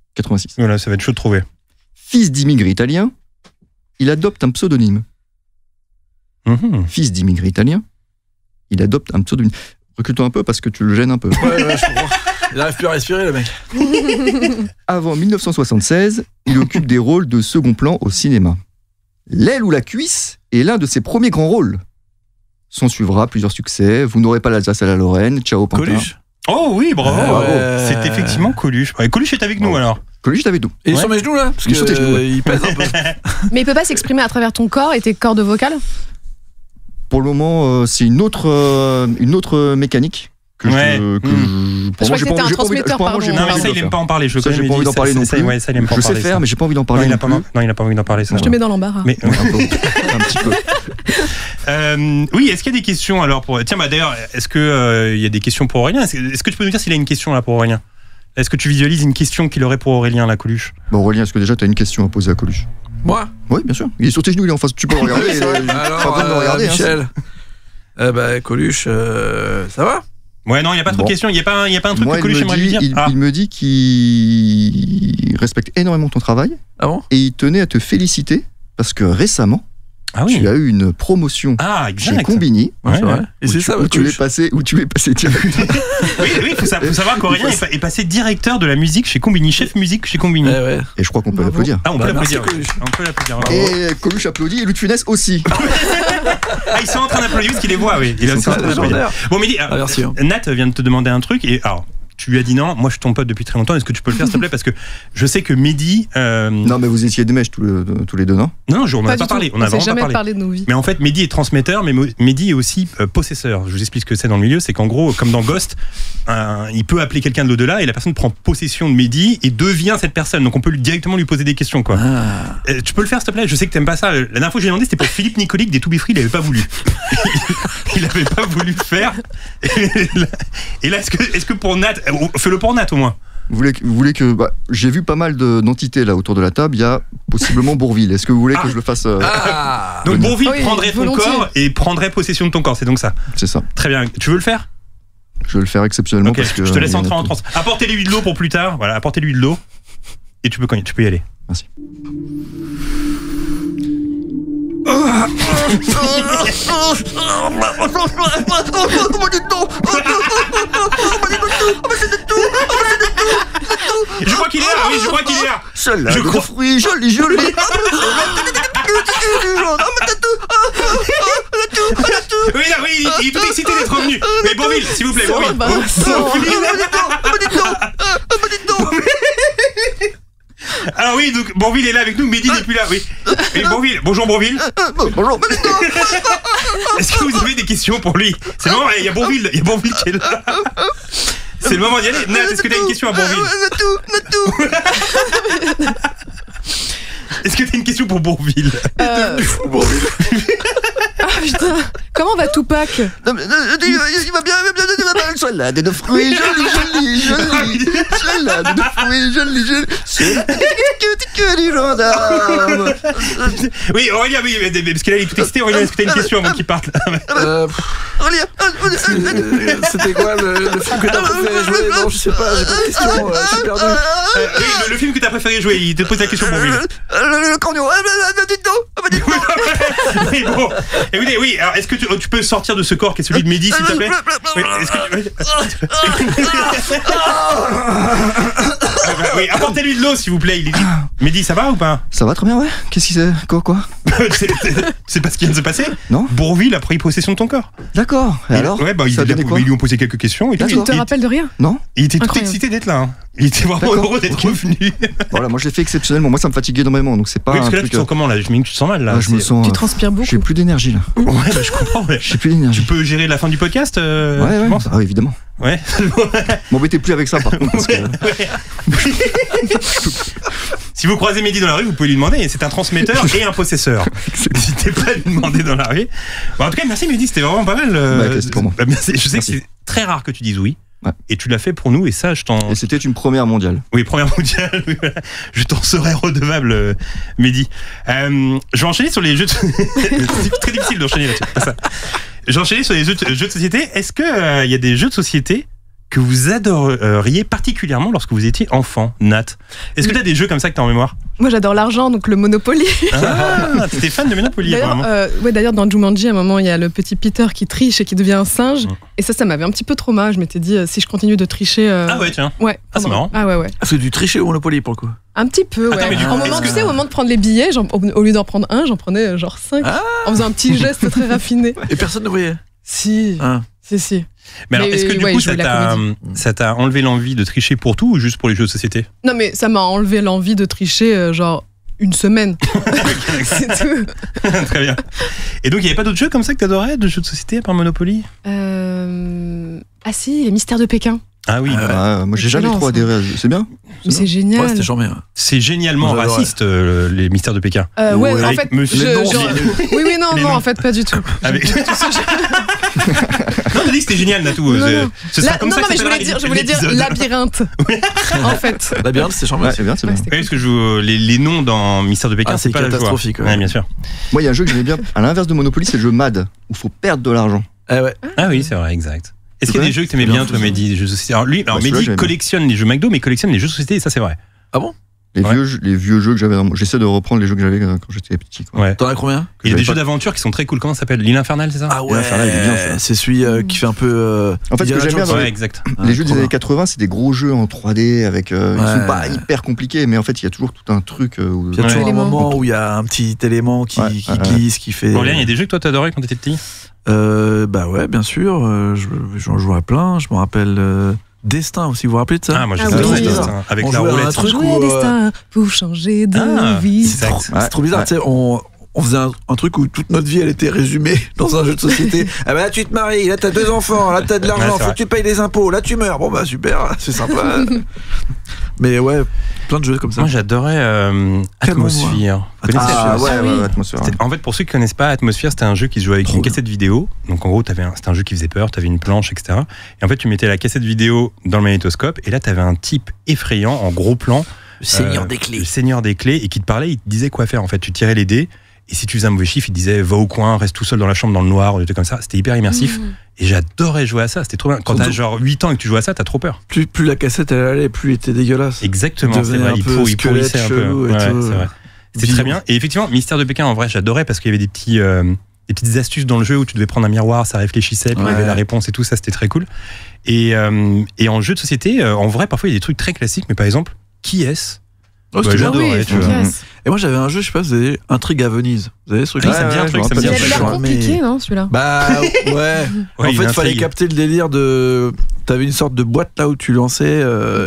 Voilà, ça va être chaud de trouver. Fils d'immigrés italiens, il adopte un pseudonyme. Recule-toi un peu parce que tu le gênes un peu. Ouais, je comprends. Il n'arrive plus à respirer, le mec. Avant 1976, il occupe des rôles de second plan au cinéma. L'aile ou la cuisse est l'un de ses premiers grands rôles. S'en suivra plusieurs succès. Vous n'aurez pas l'Alsace à la Lorraine. Ciao, Pantin. Coluche. Oh oui, bravo. C'est effectivement Coluche. Ouais, Coluche est avec nous alors. Coluche est avec nous. Et il est sur mes genoux là. Parce que il pèse un peu. Mais il peut pas s'exprimer à travers ton corps et tes cordes vocales? Pour le moment, c'est une autre mécanique. Je crois que c'était un transmetteur, pardon. Non, mais ça, il n'aime pas en parler. Je sais, j'ai pas envie d'en parler non plus. Je sais faire, mais j'ai pas envie d'en parler. Non, il n'a pas envie d'en parler. Je te mets dans l'embarras. Mais un petit peu. Oui, est-ce qu'il y a des questions alors pour... Tiens, bah d'ailleurs, est-ce qu'il y a des questions pour Aurélien? Est-ce que tu peux nous dire s'il a une question là pour Aurélien? Est-ce que tu visualises une question qu'il aurait pour Aurélien, la Coluche? Aurélien, est-ce que déjà tu as une question à poser à Coluche? Moi? Oui, bien sûr. Il est sur tes genoux, il est en face. Tu peux le regarder. Alors, Michel. Bah, Coluche, ça va? Ouais, non, il n'y a pas trop de questions. Il n'y a pas un truc que Coluche aimerait lui dire. Il me dit qu'il respecte énormément ton travail. Ah bon? Et il tenait à te féliciter parce que récemment, tu as eu une promotion chez Combini. Et c'est ça, où tu es passé directeur. Oui, faut savoir qu'Aurélien est passé directeur de la musique chez Combini, chef musique chez Combini. Et je crois qu'on peut l'applaudir. Ah, on peut l'applaudir. Et Coluche applaudit et Louis de Funès aussi. Ils sont en train d'applaudir parce qu'il les voit, oui. Bon, Mehdi, Nat vient de te demander un truc et alors. Tu lui as dit non, moi je suis ton pote depuis très longtemps, est-ce que tu peux le faire s'il te plaît? Parce que je sais que Mehdi... Non mais vous étiez des mèches tous les deux, non? Non, on n'en a pas parlé. On n'a jamais parlé de nos vies. Mais en fait, Mehdi est transmetteur, mais Mehdi est aussi possesseur. Je vous explique ce que c'est dans le milieu, c'est qu'en gros, comme dans Ghost, il peut appeler quelqu'un de l'au-delà et la personne prend possession de Mehdi et devient cette personne. Donc on peut directement lui poser des questions, quoi. Tu peux le faire s'il te plaît? Je sais que t'aimes pas ça. La dernière fois que j'ai demandé, c'était pour Philippe Nicolique des To Be Free, il n'avait pas voulu. Il n'avait pas voulu le faire. Et là, est-ce que pour Nat... Fais-le pour Nat au moins. Vous voulez que... Bah, j'ai vu pas mal d'entités là autour de la table. Il y a possiblement Bourville. Est-ce que vous voulez que je le fasse Donc Bourville prendrait ton corps et prendrait possession de ton corps. C'est donc ça. C'est ça. Très bien. Tu veux le faire? Je vais le faire exceptionnellement parce que... Je te laisse entrer en transe. Apportez-lui de l'eau pour plus tard. Voilà, apportez-lui de l'eau. Et tu peux y aller. Merci. Je crois qu'il est là, oui, je crois qu'il est là. Celle-là, le fruit, joli. Oui, il est tout excité d'être revenu. Mais Bourville, s'il vous plaît, Bourville. Bourville est là avec nous, Mehdi n'est plus là, oui. Et Bourville, bonjour Bourville. Bonjour. Est-ce que vous avez des questions pour lui? C'est le moment, il y a Bourville qui est là. C'est le moment d'y aller. Nat, est-ce que tu as une question à Bourville? Natoo. Est-ce que tu as une question pour Bourville? Ah putain, comment va Tupac? Il va bien, celle-là, des 9 fruits, joli. Celle-là, des 9 fruits, joli. Que du gendarme. Oui, Aurélien, oui, parce que là, il est tout excité. Aurélien, est-ce que tu as une question avant qu'il parte? Aurélien, c'était quoi le film que t'as préféré jouer? Non, je sais pas, j'ai pas de question, je suis perdu. Le film que t'as préféré jouer, il te pose la question pour lui. Le corneau, dites-nous. Bon, écoutez, oui, alors est-ce que tu peux sortir de ce corps qui est celui de Mehdi, s'il te plaît? Oui, est-ce que oui, apportez-lui de l'eau, s'il vous plaît. Mehdi, ça va ou pas? Ça va très bien, ouais. Qu'est-ce qui s'est... Quoi c'est pas ce qui vient de se passer? Non. Bourville a pris possession de ton corps. D'accord. Et alors? Ouais, bah, ils lui ont posé quelques questions. Tu te rappelles de rien? Non. Il était tout excité d'être là. Il était vraiment heureux d'être revenu. Voilà, moi je l'ai fait exceptionnellement. Moi ça me fatiguait énormément, donc c'est pas. Oui, parce que là tu te sens comment là? Je me sens mal là. Ouais, je me sens. Tu transpires beaucoup. J'ai plus d'énergie là. Ouais, bah, je comprends. Mais... J'ai plus d'énergie. Tu peux gérer la fin du podcast? Ouais. Ah oui, évidemment. Ouais. M'embêtez plus avec ça par contre. Parce que... Si vous croisez Mehdi dans la rue, vous pouvez lui demander. C'est un transmetteur et un possesseur. N'hésitez pas à lui demander dans la rue. Bon, en tout cas, merci Mehdi, c'était vraiment pas mal. Bah, pour moi. Bah, je sais que c'est très rare que tu dises oui. Ouais. Et tu l'as fait pour nous, et ça, je t'en. Et c'était une première mondiale. Oui, première mondiale. Je t'en serais redevable, Mehdi. Je vais enchaîner sur les jeux. De... C'est très difficile d'enchaîner là-dessus. Je vais enchaîner sur les jeux de société. Est-ce que y a des jeux de société que vous adoriez particulièrement lorsque vous étiez enfant, Nat? Est-ce que tu as des jeux comme ça que tu as en mémoire? Moi j'adore l'argent, donc le Monopoly. Ah, t'étais fan de Monopoly apparemment. Ouais, d'ailleurs dans Jumanji, à un moment, il y a le petit Peter qui triche et qui devient un singe. Et ça m'avait un petit peu trauma. Je m'étais dit, si je continue de tricher... Ah ouais, tiens. Ouais, ah, c'est marrant. Ah ouais, ouais. Ah, c'est du tricher au Monopoly pour le coup. Un petit peu, ouais. Attends, mais du coup, au moment de prendre les billets, au lieu d'en prendre un, j'en prenais genre 5. Ah, en faisant un petit geste très raffiné. Et personne ne voyait? Si. Ah. Si. Mais alors, est-ce que du coup, ça t'a enlevé l'envie de tricher pour tout ou juste pour les jeux de société? Non, mais ça m'a enlevé l'envie de tricher, genre une semaine. C'est tout. Très bien. Et donc, il n'y avait pas d'autres jeux comme ça que t'adorais, de jeux de société à part Monopoly? Ah si, les Mystères de Pékin. Ah oui, moi j'ai jamais trop adhéré à... C'est bien? C'est génial. Ouais, c'était genre bien. C'est génialement raciste, les Mystères de Pékin. Ouais, en fait, oui, non, en fait, pas du tout. Avec tout ce jeu. Non, t'as dit que c'était génial, Natoo. Non, mais je voulais dire Labyrinthe. En fait. Labyrinthe, c'est charmant. C'est bien, c'est bien. Parce que les noms dans Mystères de Pékin, c'est catastrophique. Ouais, bien sûr. Moi, il y a un jeu que j'aimais bien. À l'inverse de Monopoly, c'est le jeu MAD, où faut perdre de l'argent. Ah oui, c'est vrai, exact. Est-ce qu'il y a des jeux que t'aimais bien, toi, Mehdi? Alors Mehdi collectionne les jeux McDo, mais collectionne les jeux de société, et ça, c'est vrai. Ah bon? Les vieux jeux que j'avais. J'essaie de reprendre les jeux que j'avais quand j'étais petit. Ouais. T'en as combien? Il y a des jeux d'aventure qui sont très cool. Comment ça s'appelle? L'île infernale, c'est ça? Ah ouais, c'est celui qui fait un peu. En fait, ce que j'aime bien, les jeux des années 80, c'est des gros jeux en 3D avec. Ils sont pas hyper compliqués, mais en fait, il y a toujours tout un truc. Il y a toujours un moment où il y a un petit élément qui glisse, qui fait. Aurélien, il y a des jeux que toi t'adorais quand t'étais petit? Bah ouais, bien sûr. J'en jouais à plein. Je me rappelle. Destin aussi, vous vous rappelez de ça? Ah, moi j'ai adoré Destin. Avec on la roulette. Un truc où, Destin pour changer de vie. C'est trop bizarre, tu sais, on faisait un truc où toute notre vie elle était résumée dans un jeu de société. Ah bah là tu te maries, là t'as 2 enfants, là t'as de l'argent, faut que tu payes des impôts, là tu meurs. Bon bah super, c'est sympa. Mais ouais, plein de jeux comme ça. Moi j'adorais Atmosphère. Atmosphère. En fait, pour ceux qui connaissent pas, Atmosphère, c'était un jeu qui se jouait avec une cassette vidéo. Donc en gros, c'était un jeu qui faisait peur, t'avais une planche, etc. Et en fait, tu mettais la cassette vidéo dans le magnétoscope, et là t'avais un type effrayant en gros plan. Le seigneur des clés. Le seigneur des clés, et qui te parlait, il te disait quoi faire en fait. Tu tirais les dés, et si tu faisais un mauvais chiffre, il te disait va au coin, reste tout seul dans la chambre, dans le noir, ou des trucs comme ça. C'était hyper immersif. Et j'adorais jouer à ça, c'était trop bien. Quand t'as genre 8 ans et que tu joues à ça, t'as trop peur. Plus la cassette elle allait, plus elle était dégueulasse. Exactement, c'est vrai, il pourrissait un peu. C'était très bien. Et effectivement, Mystère de Pékin, en vrai, j'adorais parce qu'il y avait des petites astuces dans le jeu où tu devais prendre un miroir, ça réfléchissait, puis il y avait la réponse et tout, ça c'était très cool. Et en jeu de société, en vrai, parfois il y a des trucs très classiques, mais par exemple, qui est-ce? Oh, bah, j'adorais, tu vois. Et moi j'avais un jeu, je sais pas, c'était Intrigue à Venise. Vous savez ce truc? Ça me dit un truc, ça me dit un truc. Il avait l'air compliqué, non, celui-là? Bah ouais. En fait, il fallait capter le délire de. T'avais une sorte de boîte là où tu lançais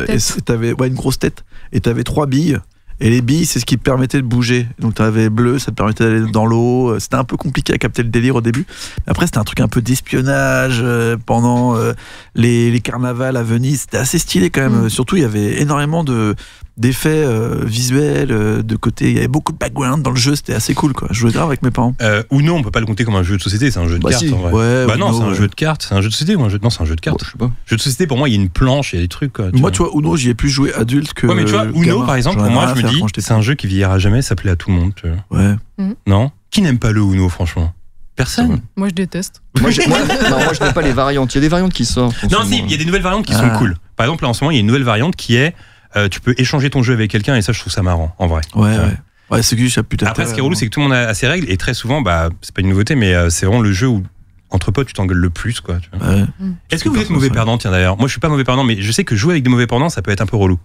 et t'avais une grosse tête et t'avais 3 billes. Et les billes, c'est ce qui te permettait de bouger. Donc tu avais bleu, ça te permettait d'aller dans l'eau. C'était un peu compliqué à capter le délire au début. Après, c'était un truc un peu d'espionnage pendant les carnavals à Venise. C'était assez stylé quand même. Mmh. Surtout, il y avait énormément d'effets visuels, de côté. Il y avait beaucoup de background dans le jeu, c'était assez cool quoi. Je jouais grave avec mes parents. Uno, on peut pas le compter comme un jeu de société, c'est un jeu de cartes. Si. En vrai. Ouais, bah Uno, non, c'est un jeu de cartes, c'est un jeu de société ou un jeu de... Non, c'est un jeu de cartes. Ouais, je sais pas. Jeu de société, pour moi, il y a une planche, il y a des trucs quoi. Moi, tu vois, Uno, j'y ai plus joué adulte que. Ouais, mais tu vois, Uno, gamin, par exemple, pour moi, je me dis, c'est un jeu qui vieillira jamais, ça plaît à tout le monde. Ouais. Non ? Qui n'aime pas le Uno, franchement ? Personne. Moi, je déteste. Moi, je n'aime pas les variantes. Il y a des variantes qui sortent. Non, si, il y a des nouvelles variantes qui sont cool. Par exemple, là, en ce moment, il y a une nouvelle variante qui est. Tu peux échanger ton jeu avec quelqu'un et ça je trouve ça marrant en vrai. Ouais, c'est que ça putain. Après ce qui est relou c'est que tout le monde a ses règles et très souvent bah c'est pas une nouveauté mais c'est vraiment le jeu où entre potes tu t'engueules le plus quoi. Tu vois. Ouais. Est-ce que vous êtes mauvais perdant tiens d'ailleurs. Moi je suis pas mauvais perdant mais je sais que jouer avec des mauvais perdants ça peut être un peu relou.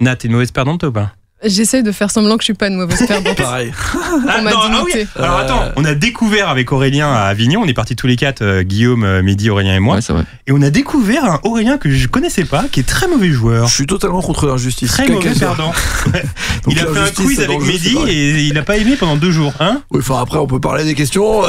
Nat t'es une mauvaise perdante toi ou pas? J'essaye de faire semblant que je suis pas une mauvaise perdante. Pareil. Oui. Alors attends, on a découvert avec Aurélien à Avignon, on est partis tous les quatre, Guillaume, Mehdi, Aurélien et moi. Ouais, et on a découvert un Aurélien que je connaissais pas, qui est très mauvais joueur. Je suis totalement contre l'injustice. Très mauvais perdant. Ouais. Il a fait un quiz avec Mehdi et il a pas aimé pendant 2 jours. Hein oui, enfin après on peut parler des questions.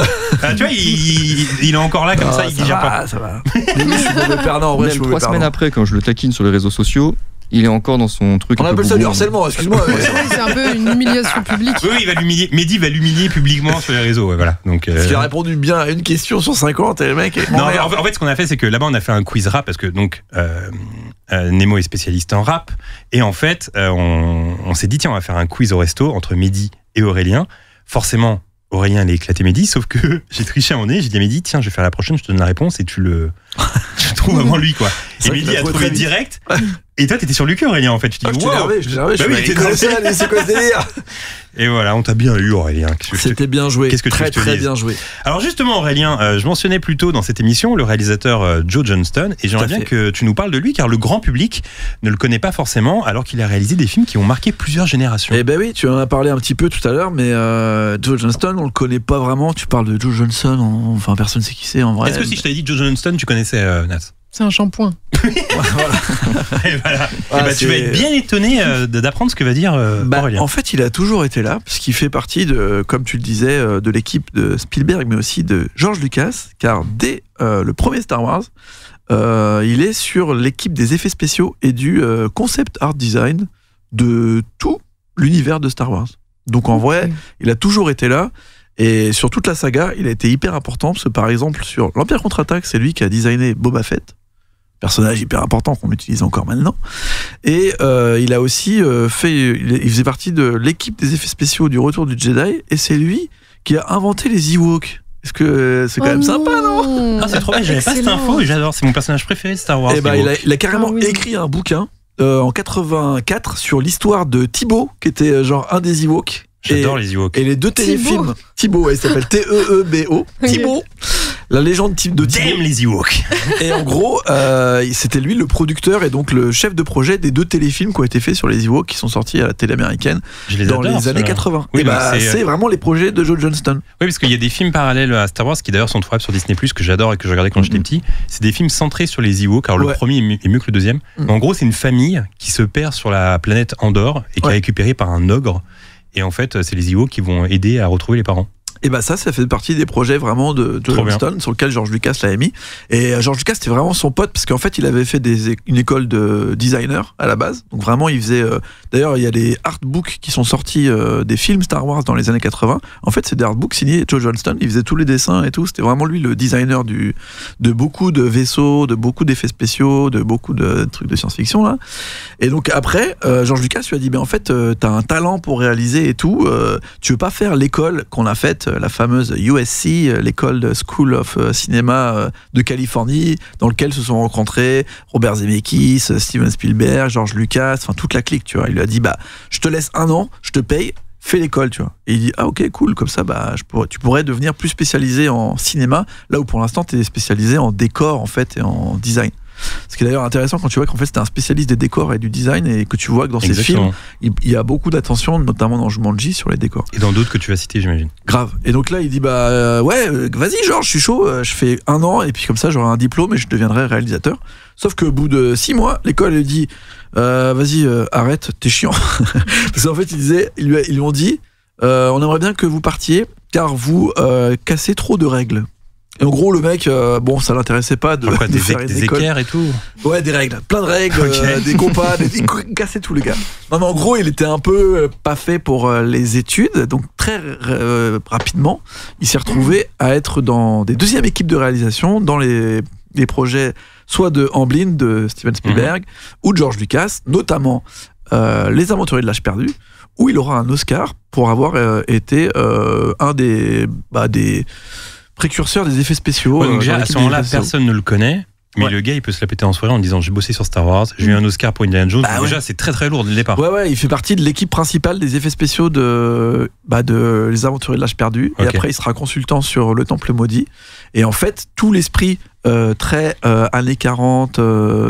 Ah, tu vois, il est encore là comme ça, il digère pas. Ça va. Je suis mauvais perdant en vrai. 3 semaines après, quand je le taquine sur les réseaux sociaux. Il est encore dans son truc. On appelle ça du harcèlement, excuse-moi. C'est un peu une humiliation publique. Oui, il va l'humilier. Mehdi va l'humilier publiquement sur les réseaux. Ouais, voilà. Donc, parce qu'il a répondu bien à une question sur 50 et le mec. Non, en fait, ce qu'on a fait, c'est que là-bas, on a fait un quiz rap parce que donc Nemo est spécialiste en rap et en fait, on s'est dit tiens, on va faire un quiz au resto entre Mehdi et Aurélien. Forcément, Aurélien allait éclater Mehdi, sauf que j'ai triché à mon nez, j'ai dit à Mehdi tiens, je vais faire la prochaine, je te donne la réponse et tu le trouves avant lui quoi. Et Mehdi a trouvé direct. Et toi, t'étais sur le cul, Aurélien, en fait. Tu dis, wow. Je c'est quoi ce délire? Et voilà, on t'a bien eu, Aurélien. C'était bien joué. Qu'est-ce que très, très bien joué. Alors, justement, Aurélien, je mentionnais plus tôt dans cette émission le réalisateur Joe Johnston. Et j'aimerais bien que tu nous parles de lui, car le grand public ne le connaît pas forcément, alors qu'il a réalisé des films qui ont marqué plusieurs générations. Eh ben oui, tu en as parlé un petit peu tout à l'heure, mais Joe Johnston, on le connaît pas vraiment. Tu parles de Joe Johnston, enfin, personne sait qui c'est, en vrai. Est-ce que si je t'avais dit Joe Johnston, tu connaissais Nat? C'est un shampoing. Et voilà. Ah, et bah, tu vas être bien étonné d'apprendre ce que va dire Aurélien. En fait, il a toujours été là, parce qu'il fait partie, comme tu le disais, de l'équipe de Spielberg, mais aussi de George Lucas, car dès le premier Star Wars, il est sur l'équipe des effets spéciaux et du concept art design de tout l'univers de Star Wars. Donc en vrai, il a toujours été là. Et sur toute la saga, il a été hyper important parce que par exemple sur l'Empire contre-attaque, c'est lui qui a designé Boba Fett, personnage hyper important qu'on utilise encore maintenant. Et il a aussi il faisait partie de l'équipe des effets spéciaux du Retour du Jedi et c'est lui qui a inventé les Ewoks. Est-ce que c'est quand même sympa, non? Ah, c'est trop bien, j'avais pas cette info et j'adore, c'est mon personnage préféré de Star Wars. Et bah, il a carrément écrit un bouquin en 84 sur l'histoire de Thibaut qui était genre un des Ewoks. J'adore les Ewoks. Et les 2 téléfilms. Thibaut, ouais, il s'appelle T-E-E-B-O. Thibaut. La légende de Thibaut. Damn les Ewoks. Et en gros, c'était lui le producteur et donc le chef de projet des 2 téléfilms qui ont été faits sur les Ewoks qui sont sortis à la télé américaine dans les années 80. Oui, et bah, c'est vraiment les projets de Joe Johnston. Oui, parce qu'il y a des films parallèles à Star Wars qui d'ailleurs sont trouvables sur Disney+, que j'adore et que je regardais quand j'étais petit. C'est des films centrés sur les Ewoks, car le premier est mieux que le deuxième. Mais en gros, c'est une famille qui se perd sur la planète Andorre et qui est récupérée par un ogre. Et en fait, c'est les Ewoks qui vont aider à retrouver les parents. Et bah ça fait partie des projets vraiment de Joe Johnston sur lequel George Lucas l'avait mis. Et George Lucas c'était vraiment son pote parce qu'en fait il avait fait une école de designer à la base. Donc vraiment il faisait. D'ailleurs il y a des artbooks qui sont sortis des films Star Wars dans les années 80. En fait c'est des artbooks signés Joe Johnston. Il faisait tous les dessins et tout. C'était vraiment lui le designer de beaucoup de vaisseaux, de beaucoup d'effets spéciaux, de beaucoup de trucs de science-fiction là. Et donc après George Lucas lui a dit mais en fait t'as un talent pour réaliser et tout. Tu veux pas faire l'école qu'on a faite, la fameuse USC, l'école de School of Cinema de Californie, dans lequel se sont rencontrés Robert Zemeckis, Steven Spielberg, George Lucas, enfin toute la clique, tu vois. Il lui a dit bah je te laisse 1 an, je te paye, fais l'école, tu vois. Et il dit ah ok cool, comme ça bah tu pourrais devenir plus spécialisé en cinéma, là où pour l'instant tu es spécialisé en décor en fait et en design. Ce qui est d'ailleurs intéressant quand tu vois qu'en fait c'était un spécialiste des décors et du design, et que tu vois que dans Exactement. Ces films il y a beaucoup d'attention, notamment dans Jumanji, sur les décors. Et dans d'autres que tu vas citer, j'imagine. Grave. Et donc là il dit bah ouais vas-y Georges, je suis chaud, je fais 1 an et puis comme ça j'aurai un diplôme et je deviendrai réalisateur. Sauf qu'au bout de 6 mois, l'école lui dit vas-y arrête, t'es chiant. Parce qu'en fait ils lui ont dit on aimerait bien que vous partiez car vous cassez trop de règles. Et en gros, le mec, bon, ça l'intéressait pas de, de faire des équerres et tout. Ouais, des règles, plein de règles, okay. Des compas, des... il cassait tout, les gars. Non, mais en gros, il était un peu pas fait pour les études, donc très rapidement, il s'est retrouvé à être dans des deuxièmes équipes de réalisation, dans les projets soit de Amblin, de Steven Spielberg, ou de George Lucas, notamment Les Aventuriers de l'Âge Perdu, où il aura un Oscar pour avoir été un des précurseur des effets spéciaux. Ouais, donc déjà, à ce moment-là, personne ne le connaît, mais ouais. Le gars, il peut se la péter en soirée en disant j'ai bossé sur Star Wars, j'ai eu un Oscar pour Indiana Jones. Bah, déjà, ouais. C'est très très lourd dès le départ. Ouais, ouais, il fait partie de l'équipe principale des effets spéciaux de Les Aventuriers de l'Âge Perdu. Okay. Et après, il sera consultant sur Le Temple Maudit. Et en fait, tout l'esprit très années 40,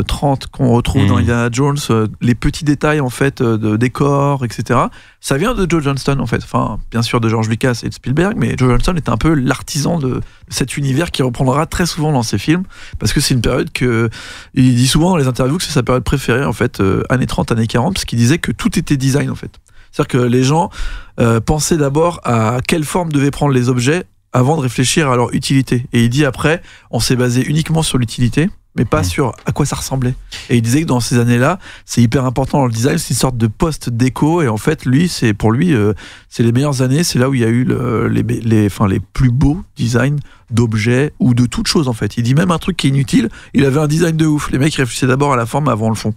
30 qu'on retrouve dans Indiana Jones, les petits détails en fait de décors, etc. Ça vient de Joe Johnston en fait, enfin bien sûr de George Lucas et de Spielberg, mais Joe Johnston est un peu l'artisan de cet univers qui reprendra très souvent dans ses films, parce que c'est une période que il dit souvent dans les interviews que c'est sa période préférée en fait, années 30, années 40, parce qu'il disait que tout était design en fait. C'est-à-dire que les gens pensaient d'abord à quelle forme devaient prendre les objets avant de réfléchir à leur utilité. Et il dit après, on s'est basé uniquement sur l'utilité, mais pas sur à quoi ça ressemblait. Et il disait que dans ces années-là, c'est hyper important dans le design, c'est une sorte de post-déco, et en fait, lui, c'est pour lui, c'est les meilleures années, c'est là où il y a eu les plus beaux designs d'objets ou de toutes choses en fait. Il dit même un truc qui est inutile, il avait un design de ouf. Les mecs réfléchissaient d'abord à la forme avant le fond.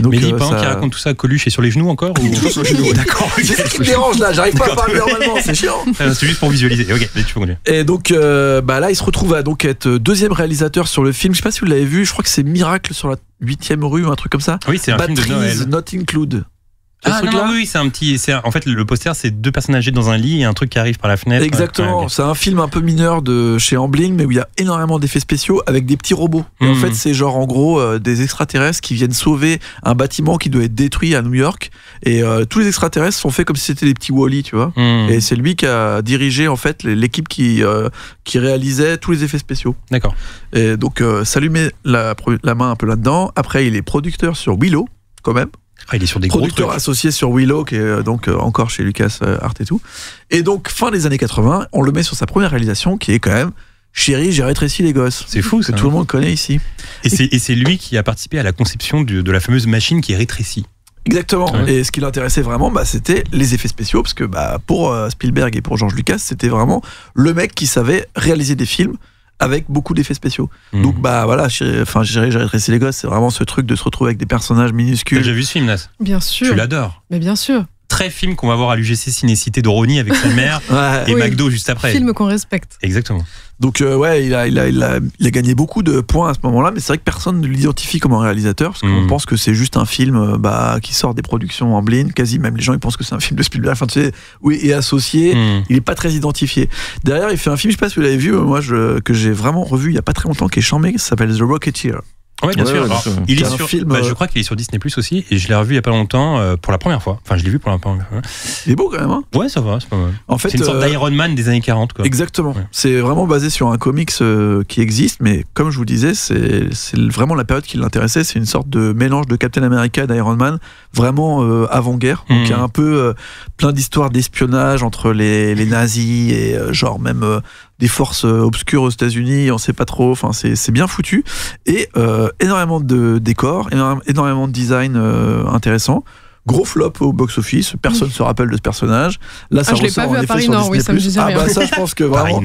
Donc, Mehdi, pas ça... qui raconte tout ça, Coluche est sur les genoux encore ou... Toujours sur les genoux, d'accord. C'est ça qui me dérange là, j'arrive pas à parler normalement, c'est chiant. C'est juste pour visualiser, ok, tu peux continuer. Et donc là il se retrouve à donc être deuxième réalisateur sur le film, je sais pas si vous l'avez vu, je crois que c'est Miracle sur la 8ème rue ou un truc comme ça. Oui, c'est un film de Noël. Not Included. Ah non, oui, c'est un petit. En fait, le poster, c'est 2 personnes âgées dans un lit et un truc qui arrive par la fenêtre. Exactement, c'est un film un peu mineur de chez Amblin, mais où il y a énormément d'effets spéciaux avec des petits robots. Et en fait, c'est genre en gros des extraterrestres qui viennent sauver un bâtiment qui doit être détruit à New York. Et tous les extraterrestres sont faits comme si c'était des petits Wall-E, tu vois. Et c'est lui qui a dirigé en fait l'équipe qui réalisait tous les effets spéciaux. D'accord. Et donc, ça lui met la main un peu là-dedans. Après, il est producteur sur Willow, quand même. Ah, il est sur des producteurs associés sur Willow, qui est donc encore chez Lucas Art et tout. Et donc, fin des années 80, on le met sur sa première réalisation, qui est quand même Chérie, j'ai rétréci les gosses. C'est fou, c'est tout le monde connaît ici. Et c'est lui qui a participé à la conception de la fameuse machine qui est rétrécie. Exactement. Ouais. Et ce qui l'intéressait vraiment, c'était les effets spéciaux, parce que pour Spielberg et pour George Lucas, c'était vraiment le mec qui savait réaliser des films avec beaucoup d'effets spéciaux. Donc voilà, j'ai rétréci les gosses, c'est vraiment ce truc de se retrouver avec des personnages minuscules. J'ai vu ce film, Nas. Bien sûr. Tu l'adores. Mais bien sûr. Très film qu'on va voir à l'UGC Cinécité de Rony avec sa mère et McDo juste après. Film qu'on respecte. Exactement. Donc ouais, il a gagné beaucoup de points à ce moment-là, mais c'est vrai que personne ne l'identifie comme un réalisateur, parce qu'on pense que c'est juste un film qui sort des productions en blind, quasi même les gens ils pensent que c'est un film de Spielberg, enfin tu sais, oui, et associé, il est pas très identifié. Derrière, il fait un film, je sais pas si vous l'avez vu, moi que j'ai vraiment revu il y a pas très longtemps, qui est charmé, qui s'appelle The Rocketeer. Ouais, bien sûr. Alors, il est sur film, je crois qu'il est sur Disney+ aussi, et je l'ai revu il y a pas longtemps pour la première fois. Enfin, je l'ai vu pour la première fois. Il est beau quand même, hein. Ouais, ça va, c'est pas mal. En fait, c'est une sorte d'Iron Man des années 40 quoi. Exactement. Ouais. C'est vraiment basé sur un comics qui existe, mais comme je vous disais, c'est vraiment la période qui l'intéressait, c'est une sorte de mélange de Captain America et d'Iron Man, vraiment avant-guerre. Donc il y a un peu plein d'histoires d'espionnage entre les nazis et genre même des forces obscures aux États-Unis, on sait pas trop, enfin c'est bien foutu, et énormément de décors, énormément de design intéressant. Gros flop au box-office, personne se rappelle de ce personnage. Là, ça ressort en effet Paris sur Nord, Disney+. Oui, ça je pense que vraiment,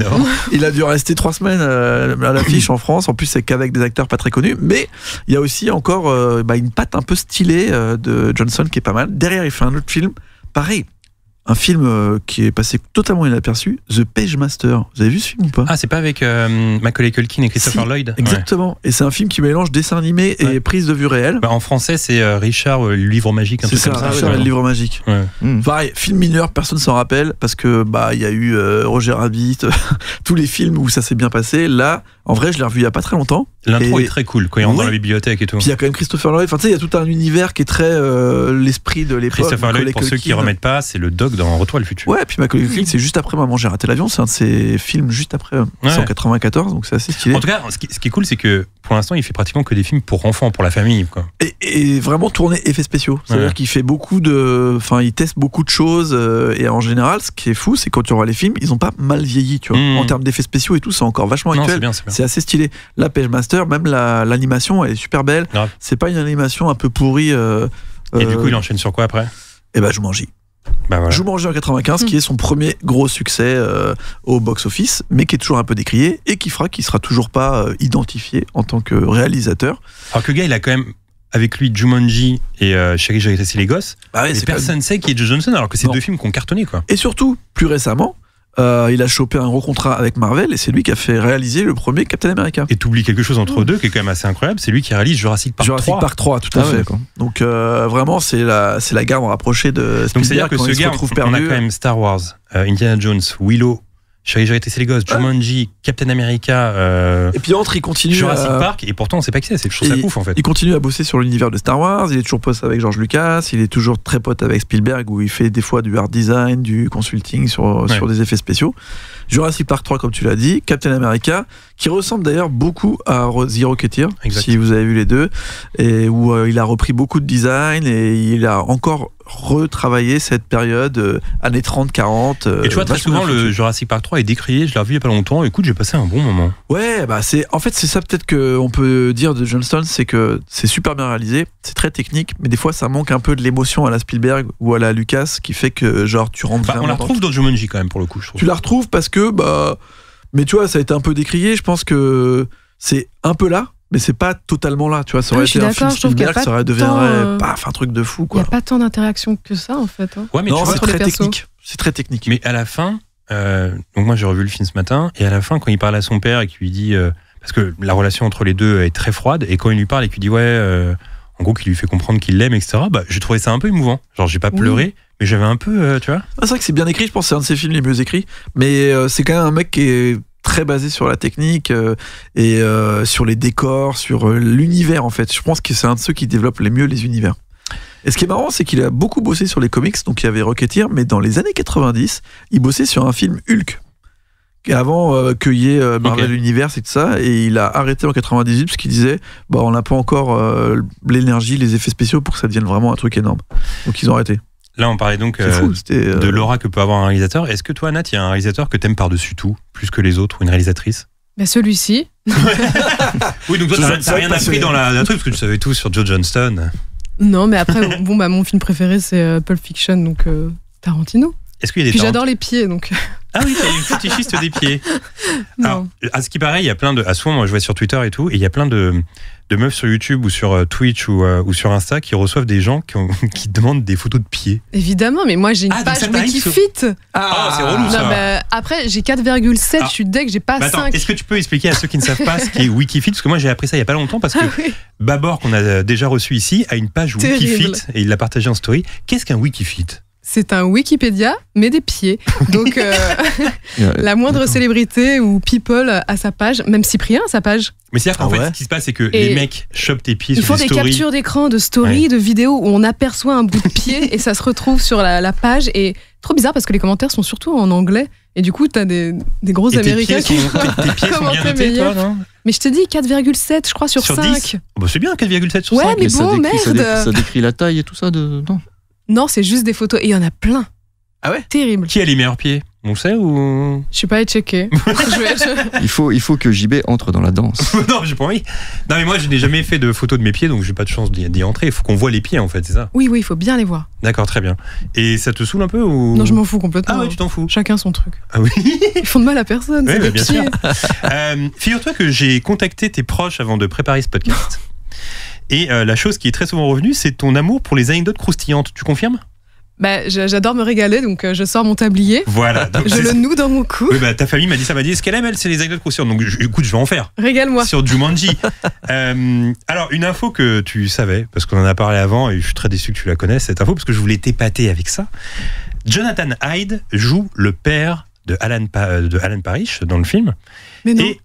il a dû rester 3 semaines à l'affiche en France. En plus, c'est qu'avec des acteurs pas très connus. Mais il y a aussi encore une patte un peu stylée de Johnson qui est pas mal. Derrière, il fait un autre film, pareil. Un film qui est passé totalement inaperçu, The Page Master. Vous avez vu ce film ou pas? Ah, c'est pas avec Macaulay Culkin et Christopher Lloyd? Exactement. Ouais. Et c'est un film qui mélange dessin animé et prise de vue réelle. En français, c'est Richard le livre magique. C'est ça, Richard le livre magique. Ouais. Pareil, film mineur, personne s'en rappelle parce que il y a eu Roger Rabbit, tous les films où ça s'est bien passé. Là, En vrai, je l'ai revu il n'y a pas très longtemps. L'intro est très cool, quand il rentre dans la bibliothèque et tout. Puis il y a quand même Christopher Lloyd. Enfin, tu sais, il y a tout un univers qui est très l'esprit de l'époque. Christopher Lloyd, pour ceux qui ne remettent pas, c'est le doc dans Retour à le futur. Ouais, puis Macaulay Culkin, c'est juste après Maman, j'ai raté l'avion. C'est un de ses films juste après 1994, donc c'est assez stylé. En tout cas, ce qui est cool, c'est que pour l'instant, il fait pratiquement que des films pour enfants, pour la famille, quoi. Et vraiment tourner effets spéciaux. C'est-à-dire qu'il fait beaucoup de. Enfin, il teste beaucoup de choses. Et en général, ce qui est fou, c'est quand tu vois les films, ils n'ont pas mal vieilli, tu vois. En termes d'effets spéciaux et tout, c'est encore vachement actuel. C'est assez stylé. La Page Master, même l'animation, elle est super belle. C'est pas une animation un peu pourrie. Et du coup, il enchaîne sur quoi après? Eh ben, Jumanji. Ben voilà. Jumanji en 95, qui est son premier gros succès au box-office, mais qui est toujours un peu décrié et qui sera toujours pas identifié en tant que réalisateur. Alors que le gars, il a quand même avec lui Jumanji et Chérie, j'ai resté les gosses. Bah ouais, mais personne ne sait qui est Joe Johnston, alors que c'est deux films qui ont cartonné, quoi. Et surtout, plus récemment, il a chopé un gros contrat avec Marvel et c'est lui qui a fait réaliser le premier Captain America. Et t'oublies quelque chose entre deux qui est quand même assez incroyable, c'est lui qui réalise Jurassic Park 3. Jurassic Park 3, tout à fait. Quoi. Donc vraiment, c'est la gamme rapprochée de Spielberg. Donc c'est-à-dire que ce gars, on a quand même Star Wars, Indiana Jones, Willow, Chérie, j'ai raté les gosses, Jumanji, Captain America. Et puis entre, il continue. Jurassic Park, et pourtant on sait pas qui c'est toujours ça ouf en fait. Il continue à bosser sur l'univers de Star Wars, il est toujours pote avec George Lucas, il est toujours très pote avec Spielberg, où il fait des fois du art design, du consulting sur des effets spéciaux. Jurassic Park 3, comme tu l'as dit, Captain America, qui ressemble d'ailleurs beaucoup à The Rocketeer, si vous avez vu les deux, et où il a repris beaucoup de design et il a encore retravailler cette période années 30-40. Et tu vois, très souvent le Jurassic Park 3 est décrié, je l'ai revu il n'y a pas longtemps, écoute, j'ai passé un bon moment. Ouais, bah c'est en fait c'est ça peut-être qu'on peut dire de Johnston, c'est que c'est super bien réalisé, c'est très technique, mais des fois ça manque un peu de l'émotion à la Spielberg ou à la Lucas, qui fait que genre tu rentres vraiment... On la retrouve dans Jumanji quand même pour le coup, je trouve. Tu la retrouves parce que, bah... Mais tu vois, ça a été un peu décrié, je pense que c'est un peu là, mais c'est pas totalement là, tu vois. Ça aurait été un film Spielberg, ça aurait deviendrait paf, un truc de fou, quoi. Il n'y a pas tant d'interaction que ça, en fait. Hein. Ouais, mais non, c'est très technique. C'est très technique. Mais à la fin, donc moi j'ai revu le film ce matin, et à la fin, quand il parle à son père et qu'il lui dit, parce que la relation entre les deux est très froide, et quand il lui parle et qu'il dit ouais, en gros, qu'il lui fait comprendre qu'il l'aime, etc. Bah, j'ai trouvé ça un peu émouvant. Genre, j'ai pas pleuré. Mais j'avais un peu, tu vois. Ah, c'est vrai que c'est bien écrit. Je pense c'est un de ses films les mieux écrits. Mais c'est quand même un mec qui est très basé sur la technique et sur les décors, sur l'univers en fait. Je pense que c'est un de ceux qui développe les mieux les univers. Et ce qui est marrant, c'est qu'il a beaucoup bossé sur les comics, donc il y avait Rocketeer, mais dans les années 90, il bossait sur un film Hulk. Avant qu'il y ait Marvel Universe et tout ça, et il a arrêté en 98 parce qu'il disait bah, on n'a pas encore l'énergie, les effets spéciaux pour que ça devienne vraiment un truc énorme. Donc ils ont arrêté. Là, on parlait donc de l'aura que peut avoir un réalisateur. Est-ce que toi, Nat, il y a un réalisateur que t'aimes par-dessus tout, plus que les autres, ou une réalisatrice? Ben celui-ci. Oui, donc toi, t'as rien appris dans la truc, parce que tu savais tout sur Joe Johnston. Non, mais après, bon, bah, mon film préféré, c'est Pulp Fiction, donc Tarantino. Est-ce qu'il y a des... Puis j'adore les pieds, donc... Ah oui, t'es une fétichiste des pieds. Alors, à ce qui paraît, il y a plein de... À ce moment, moi, je vois sur Twitter et tout, et il y a plein de meufs sur YouTube ou sur Twitch ou sur Insta qui reçoivent des gens qui demandent des photos de pieds. Évidemment, mais moi, j'ai une page mais qui fit. Ah, c'est relou, ça. Bah, après, j'ai 4,7, je suis deg, j'ai pas 5. Est-ce que tu peux expliquer à ceux qui ne savent pas ce qu'est Wikifit? Parce que moi, j'ai appris ça il y a pas longtemps, parce que Babor, qu'on a déjà reçu ici, a une page Wikifit, et il l'a partagée en story. Qu'est-ce qu'un Wikifit? C'est un Wikipédia, mais des pieds. Donc, la moindre célébrité ou people a sa page, même Cyprien a sa page. Mais c'est-à-dire qu'en fait, ce qui se passe, c'est que les mecs chopent tes pieds sur des stories. Ils font des captures d'écran, de stories, de vidéos où on aperçoit un bout de pied et ça se retrouve sur la page. Et trop bizarre parce que les commentaires sont surtout en anglais. Et du coup, t'as des gros Américains qui... Tes pieds sont bien notés, toi, non? Mais je te dis 4,7, je crois, sur 5. Bah, c'est bien, 4,7 sur 5. Ouais, mais bon, merde. Ça décrit la taille et tout ça de... Non, c'est juste des photos. Et il y en a plein. Ah ouais? Terrible. Qui a les meilleurs pieds? On sait ou... Je suis pas allé checker. Il faut que JB entre dans la danse. Non, j'ai pas envie. Non, mais moi, je n'ai jamais fait de photos de mes pieds, donc j'ai pas de chance d'y entrer. Il faut qu'on voit les pieds, en fait, c'est ça? Oui, il faut bien les voir. D'accord, très bien. Et ça te saoule un peu ou... Non, je m'en fous complètement. Ah ouais, tu t'en fous? Chacun son truc. Ah oui. Ils font de mal à personne. Oui, bien sûr. Figure-toi que j'ai contacté tes proches avant de préparer ce podcast. Et la chose qui est très souvent revenue, c'est ton amour pour les anecdotes croustillantes. Tu confirmes? Bah, j'adore me régaler, donc je sors mon tablier. Voilà. Je le noue dans mon cou. Oui, bah, ta famille m'a dit ça, m'a dit, ce qu'elle aime, elle, c'est les anecdotes croustillantes. Donc écoute, je vais en faire. Régale-moi. Sur Jumanji. Alors, une info que tu savais, parce qu'on en a parlé avant, et je suis très déçu que tu la connaisses, cette info, parce que je voulais t'épater avec ça. Jonathan Hyde joue le père de Alan Parrish dans le film. Mais non. Et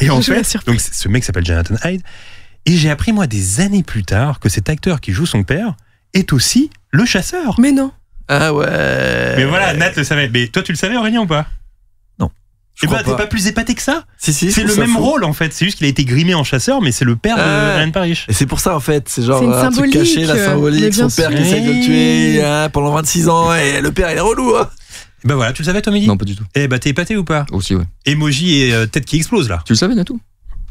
et en fait, donc, ce mec s'appelle Jonathan Hyde. Et j'ai appris, moi, des années plus tard, que cet acteur qui joue son père est aussi le chasseur. Mais non. Ah ouais. Mais voilà, Nat le savait. Mais toi, tu le savais, Aurélien, ou pas? Non. Et bah, t'es pas plus épaté que ça. Si, si. C'est le même rôle, en fait. C'est juste qu'il a été grimé en chasseur, mais c'est le père d'Alan Parrish. Et c'est pour ça, en fait. C'est genre un truc caché, la symbolique. Son père qui essaye de le tuer pendant 26 ans. Et le père, il est relou. Hein. Bah voilà, tu le savais, Tommy? Non, pas du tout. Et bah, t'es épaté ou pas? Aussi, ouais. Emoji et tête qui explose, là. Tu le savais, Natoo?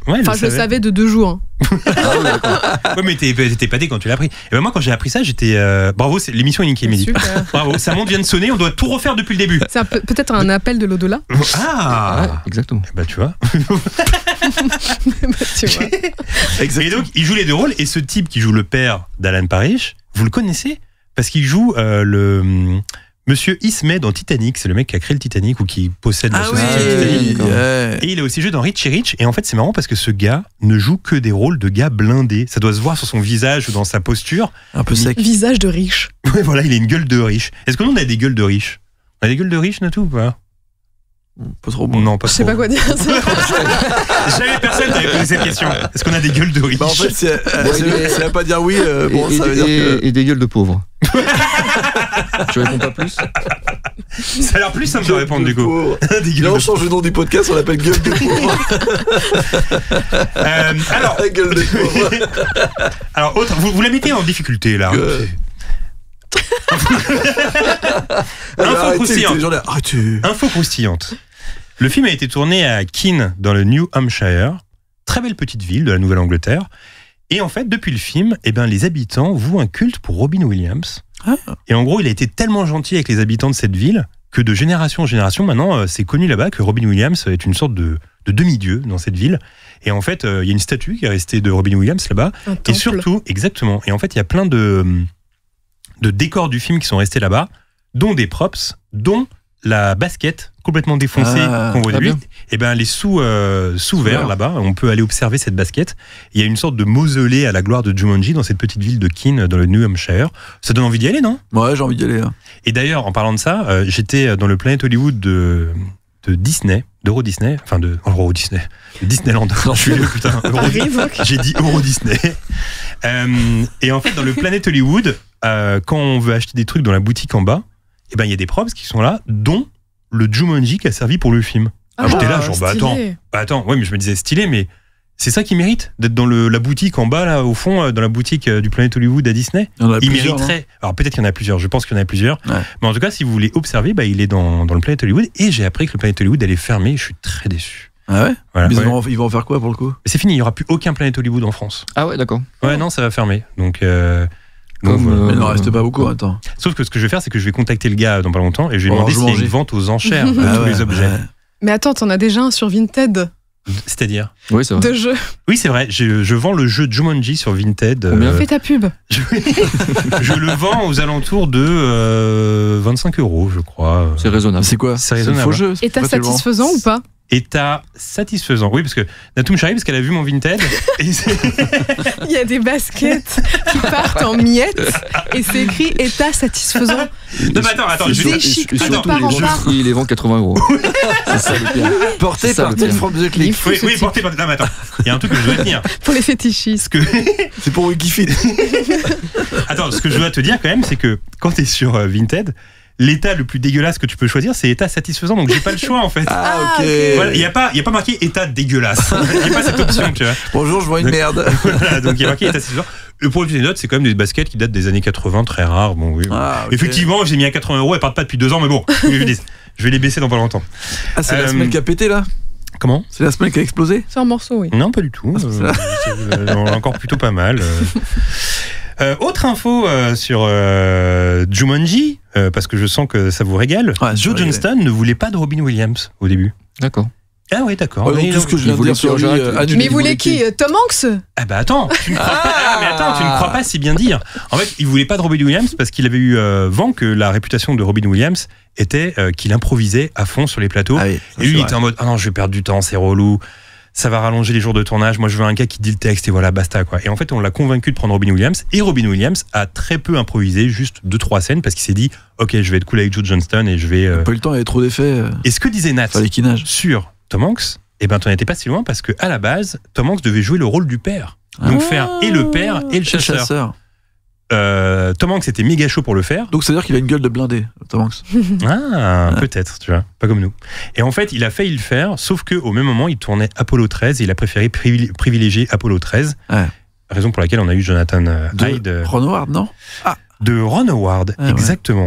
Ouais, enfin, je le savais de 2 jours. Ouais, mais t'étais épaté quand tu l'as appris. Et ben moi, quand j'ai appris ça, j'étais. Bravo, l'émission est niquée, Mehdi. Bravo, sa montre vient de sonner, on doit tout refaire depuis le début. C'est peut-être un appel de l'au-delà. Ah ouais, exactement. Bah, tu vois. Et donc, il joue les 2 rôles, et ce type qui joue le père d'Alan Parrish, vous le connaissez parce qu'il joue le. Monsieur Ismay dans Titanic, c'est le mec qui a créé le Titanic ou qui possède la société Titanic. Ouais. Et il a aussi joué dans Richie Rich. Et en fait, c'est marrant parce que ce gars ne joue que des rôles de gars blindés. Ça doit se voir sur son visage ou dans sa posture. Un peu sec. Visage de riche. Ouais, voilà, il a une gueule de riche. Est-ce que nous, on a des gueules de riches? On a des gueules de riches, Natoo, ou pas? Pas trop bon. Non, pas trop. Je sais pas quoi dire. Jamais personne t'avait posé cette question. Est-ce qu'on a des gueules de riches? Bah en fait, c'est à pas dire oui. Bon, ça veut dire que... et des gueules de pauvres. Tu réponds pas plus? Ça a l'air plus simple de répondre du coup. Là on change le nom du podcast, on l'appelle gueule de pauvre. Alors, gueule de pauvre. Alors, autre, vous la mettez en difficulté là. Info croustillante. Le film a été tourné à Keene dans le New Hampshire, très belle petite ville de la Nouvelle-Angleterre. Et en fait, depuis le film, eh ben, les habitants vouent un culte pour Robin Williams. Ah. Et en gros, il a été tellement gentil avec les habitants de cette ville que de génération en génération, maintenant, c'est connu là-bas que Robin Williams est une sorte de demi-dieu dans cette ville. Et en fait, il y a une statue qui est restée de Robin Williams là-bas. Et surtout, exactement. Et en fait, il y a plein de décors du film qui sont restés là-bas, dont des props, dont la basket complètement défoncée qu'on voit de lui. Et ben les sous-verts là-bas, on peut aller observer cette basket. Il y a une sorte de mausolée à la gloire de Jumanji dans cette petite ville de Keene dans le New Hampshire. Ça donne envie d'y aller, non? Ouais, j'ai envie d'y aller. Hein. Et d'ailleurs, en parlant de ça, j'étais dans le Planet Hollywood de Disney, d'Euro Disney, enfin de Euro Disney, Disneyland. Non, je suis le putain. J'ai dit Euro Disney. Et en fait, dans le Planet Hollywood. Quand on veut acheter des trucs dans la boutique en bas, et ben il y a des props qui sont là, dont le Jumanji qui a servi pour le film. Ah, j'étais là, genre bah attends, ouais mais je me disais stylé, mais c'est ça qui mérite d'être dans la boutique en bas là au fond, dans la boutique du Planet Hollywood à Disney. Il mériterait. Alors peut-être qu'il y en a plusieurs, je pense qu'il y en a plusieurs, ouais. Mais en tout cas si vous voulez observer, bah il est dans le Planet Hollywood et j'ai appris que le Planet Hollywood allait fermer, je suis très déçu. Ah ouais, voilà, mais ouais. Ils vont en faire quoi pour le coup? C'est fini, il n'y aura plus aucun Planet Hollywood en France. Ah ouais d'accord. Ouais non ça va fermer, donc. Mais il n'en reste pas beaucoup, attends. Sauf que ce que je vais faire, c'est que je vais contacter le gars dans pas longtemps et je vais demander s'il y a une vente aux enchères de tous les objets. Mais attends, t'en as déjà un sur Vinted. C'est-à-dire? Oui, c'est vrai. De jeux. Oui, c'est vrai. Je vends le jeu Jumanji sur Vinted. Combien fait ta pub? Je le vends aux alentours de 25 €, je crois. C'est raisonnable. C'est quoi? C'est raisonnable. Faux jeu. Et t'as satisfaisant ou pas? État satisfaisant. Oui, parce que Natoo me charrie parce qu'elle a vu mon Vinted. Et il y a des baskets qui partent en miettes et c'est écrit état satisfaisant. Non, mais attends, je vais il les vend 80 €. C'est ça le pire. Porté par Tim from the Click. Oui, porté par. Non, mais attends, il y a un truc que je dois te dire. Pour les fétichistes. C'est pour Wiki Feed. Attends, ce que je dois te dire quand même, c'est que quand t'es sur Vinted, l'état le plus dégueulasse que tu peux choisir, c'est état satisfaisant, donc j'ai pas le choix en fait. Ah ok. Voilà, y a pas marqué état dégueulasse. Y a pas cette option, tu vois. Bonjour, je vois une merde. Voilà, donc il y a marqué état satisfaisant. Le produit des notes, c'est quand même des baskets qui datent des années 80, très rares. Bon, oui. Ah, okay. Effectivement, j'ai mis à 80 €, elles partent pas depuis 2 ans, mais bon, je vais les baisser dans pas longtemps. Ah, c'est la semaine qui a pété là? Comment? C'est la semaine qui a explosé? C'est un morceau, oui. Non, pas du tout. Encore plutôt pas mal. Autre info sur Jumanji, parce que je sens que ça vous régale. Ouais, Joe Johnston ne voulait pas de Robin Williams au début. D'accord. Ah oui, d'accord. Ouais, mais il voulait qui? Tom Hanks? Ah bah attends, tu ne crois pas si bien dire. En fait, il voulait pas de Robin Williams parce qu'il avait eu vent que la réputation de Robin Williams était qu'il improvisait à fond sur les plateaux. Ah oui, et lui, il était en mode « Ah non, je vais perdre du temps, c'est relou ». ça va rallonger les jours de tournage, moi je veux un gars qui dit le texte et voilà, basta quoi. Et en fait on l'a convaincu de prendre Robin Williams, et Robin Williams a très peu improvisé, juste 2-3 scènes, parce qu'il s'est dit ok, je vais être cool avec Joe Johnston et je vais... Pas eu le temps, il y avait trop d'effets. Et ce que disait Nat sur Tom Hanks, eh ben t'en étais pas si loin, parce que à la base Tom Hanks devait jouer le rôle du père, donc faire et le père et le chasseur, Tom Hanks était méga chaud pour le faire. Donc ça veut dire qu'il a une gueule de blindé, Tom Hanks. Ah, ouais. Peut-être, tu vois, pas comme nous. Et en fait, il a failli le faire, sauf qu'au même moment, il tournait Apollo 13 et il a préféré privilégier Apollo 13. Ouais. Raison pour laquelle on a eu Jonathan Hyde. De Ron Howard, non ? Ah. De Ron Howard, ah, exactement.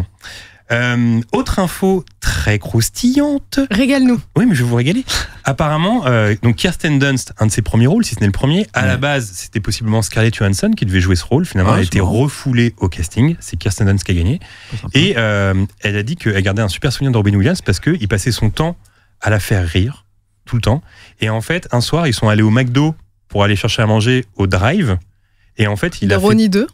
Ouais. Autre info très croustillante. Régale-nous. Oui, mais je vais vous régaler. Apparemment, donc Kirsten Dunst, un de ses premiers rôles, si ce n'est le premier, à la base, c'était possiblement Scarlett Johansson qui devait jouer ce rôle. Finalement, elle a été refoulée au casting. C'est Kirsten Dunst qui a gagné. Et elle a dit qu'elle gardait un super souvenir de Robin Williams parce qu'il passait son temps à la faire rire, tout le temps. Et en fait, un soir, ils sont allés au McDo pour aller chercher à manger au Drive. Et en fait, il a Ronnie 2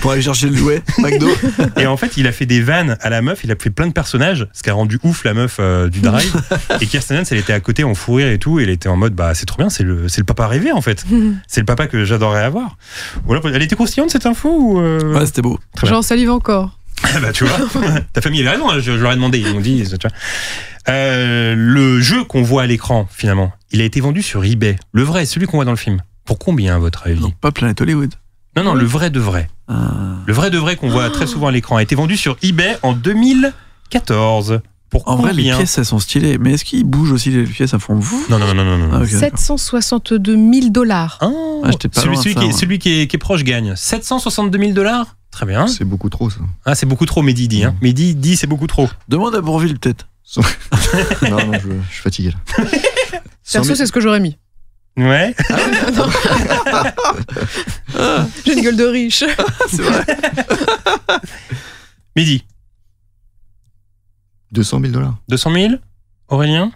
pour aller chercher le jouet McDo. Et en fait, il a fait des vannes à la meuf, il a fait plein de personnages, ce qui a rendu ouf la meuf du Drive. Et Kirsten Dunst, elle était à côté en fou rire et tout, et elle était en mode bah c'est trop bien, c'est le papa rêvé en fait. C'est le papa que j'adorerais avoir. Voilà, elle était croustillante cette info ou ouais, c'était beau. J'en salive encore. Bah tu vois, ta famille avait raison, hein, je leur ai demandé, ils m'ont dit tu vois. Le jeu qu'on voit à l'écran finalement, il a été vendu sur eBay, le vrai, celui qu'on voit dans le film. Pour combien, à votre avis? Non, pas Planet Hollywood. Non, non, le vrai de vrai. Le vrai de vrai qu'on voit très souvent à l'écran a été vendu sur eBay en 2014. Pour combien? En vrai, les pièces, elles sont stylées. Mais est-ce qu'ils bougent aussi les pièces à fond? Non, non, non, non, non. Ah, okay, 762 000 $. Oh, ah, celui qui est proche gagne. 762 000 $. Très bien. C'est beaucoup trop, ça. Ah, c'est beaucoup trop, Mehdi dit. Hein. Mehdi dit, c'est beaucoup trop. Demande à Bourville, peut-être. Non, non, je suis fatigué, là. Perso, c'est ce que j'aurais mis. Ouais. Ah ouais, non, non. J'ai une gueule de riche. C'est vrai. Mehdi. 200 000 $. 200 000. Aurélien.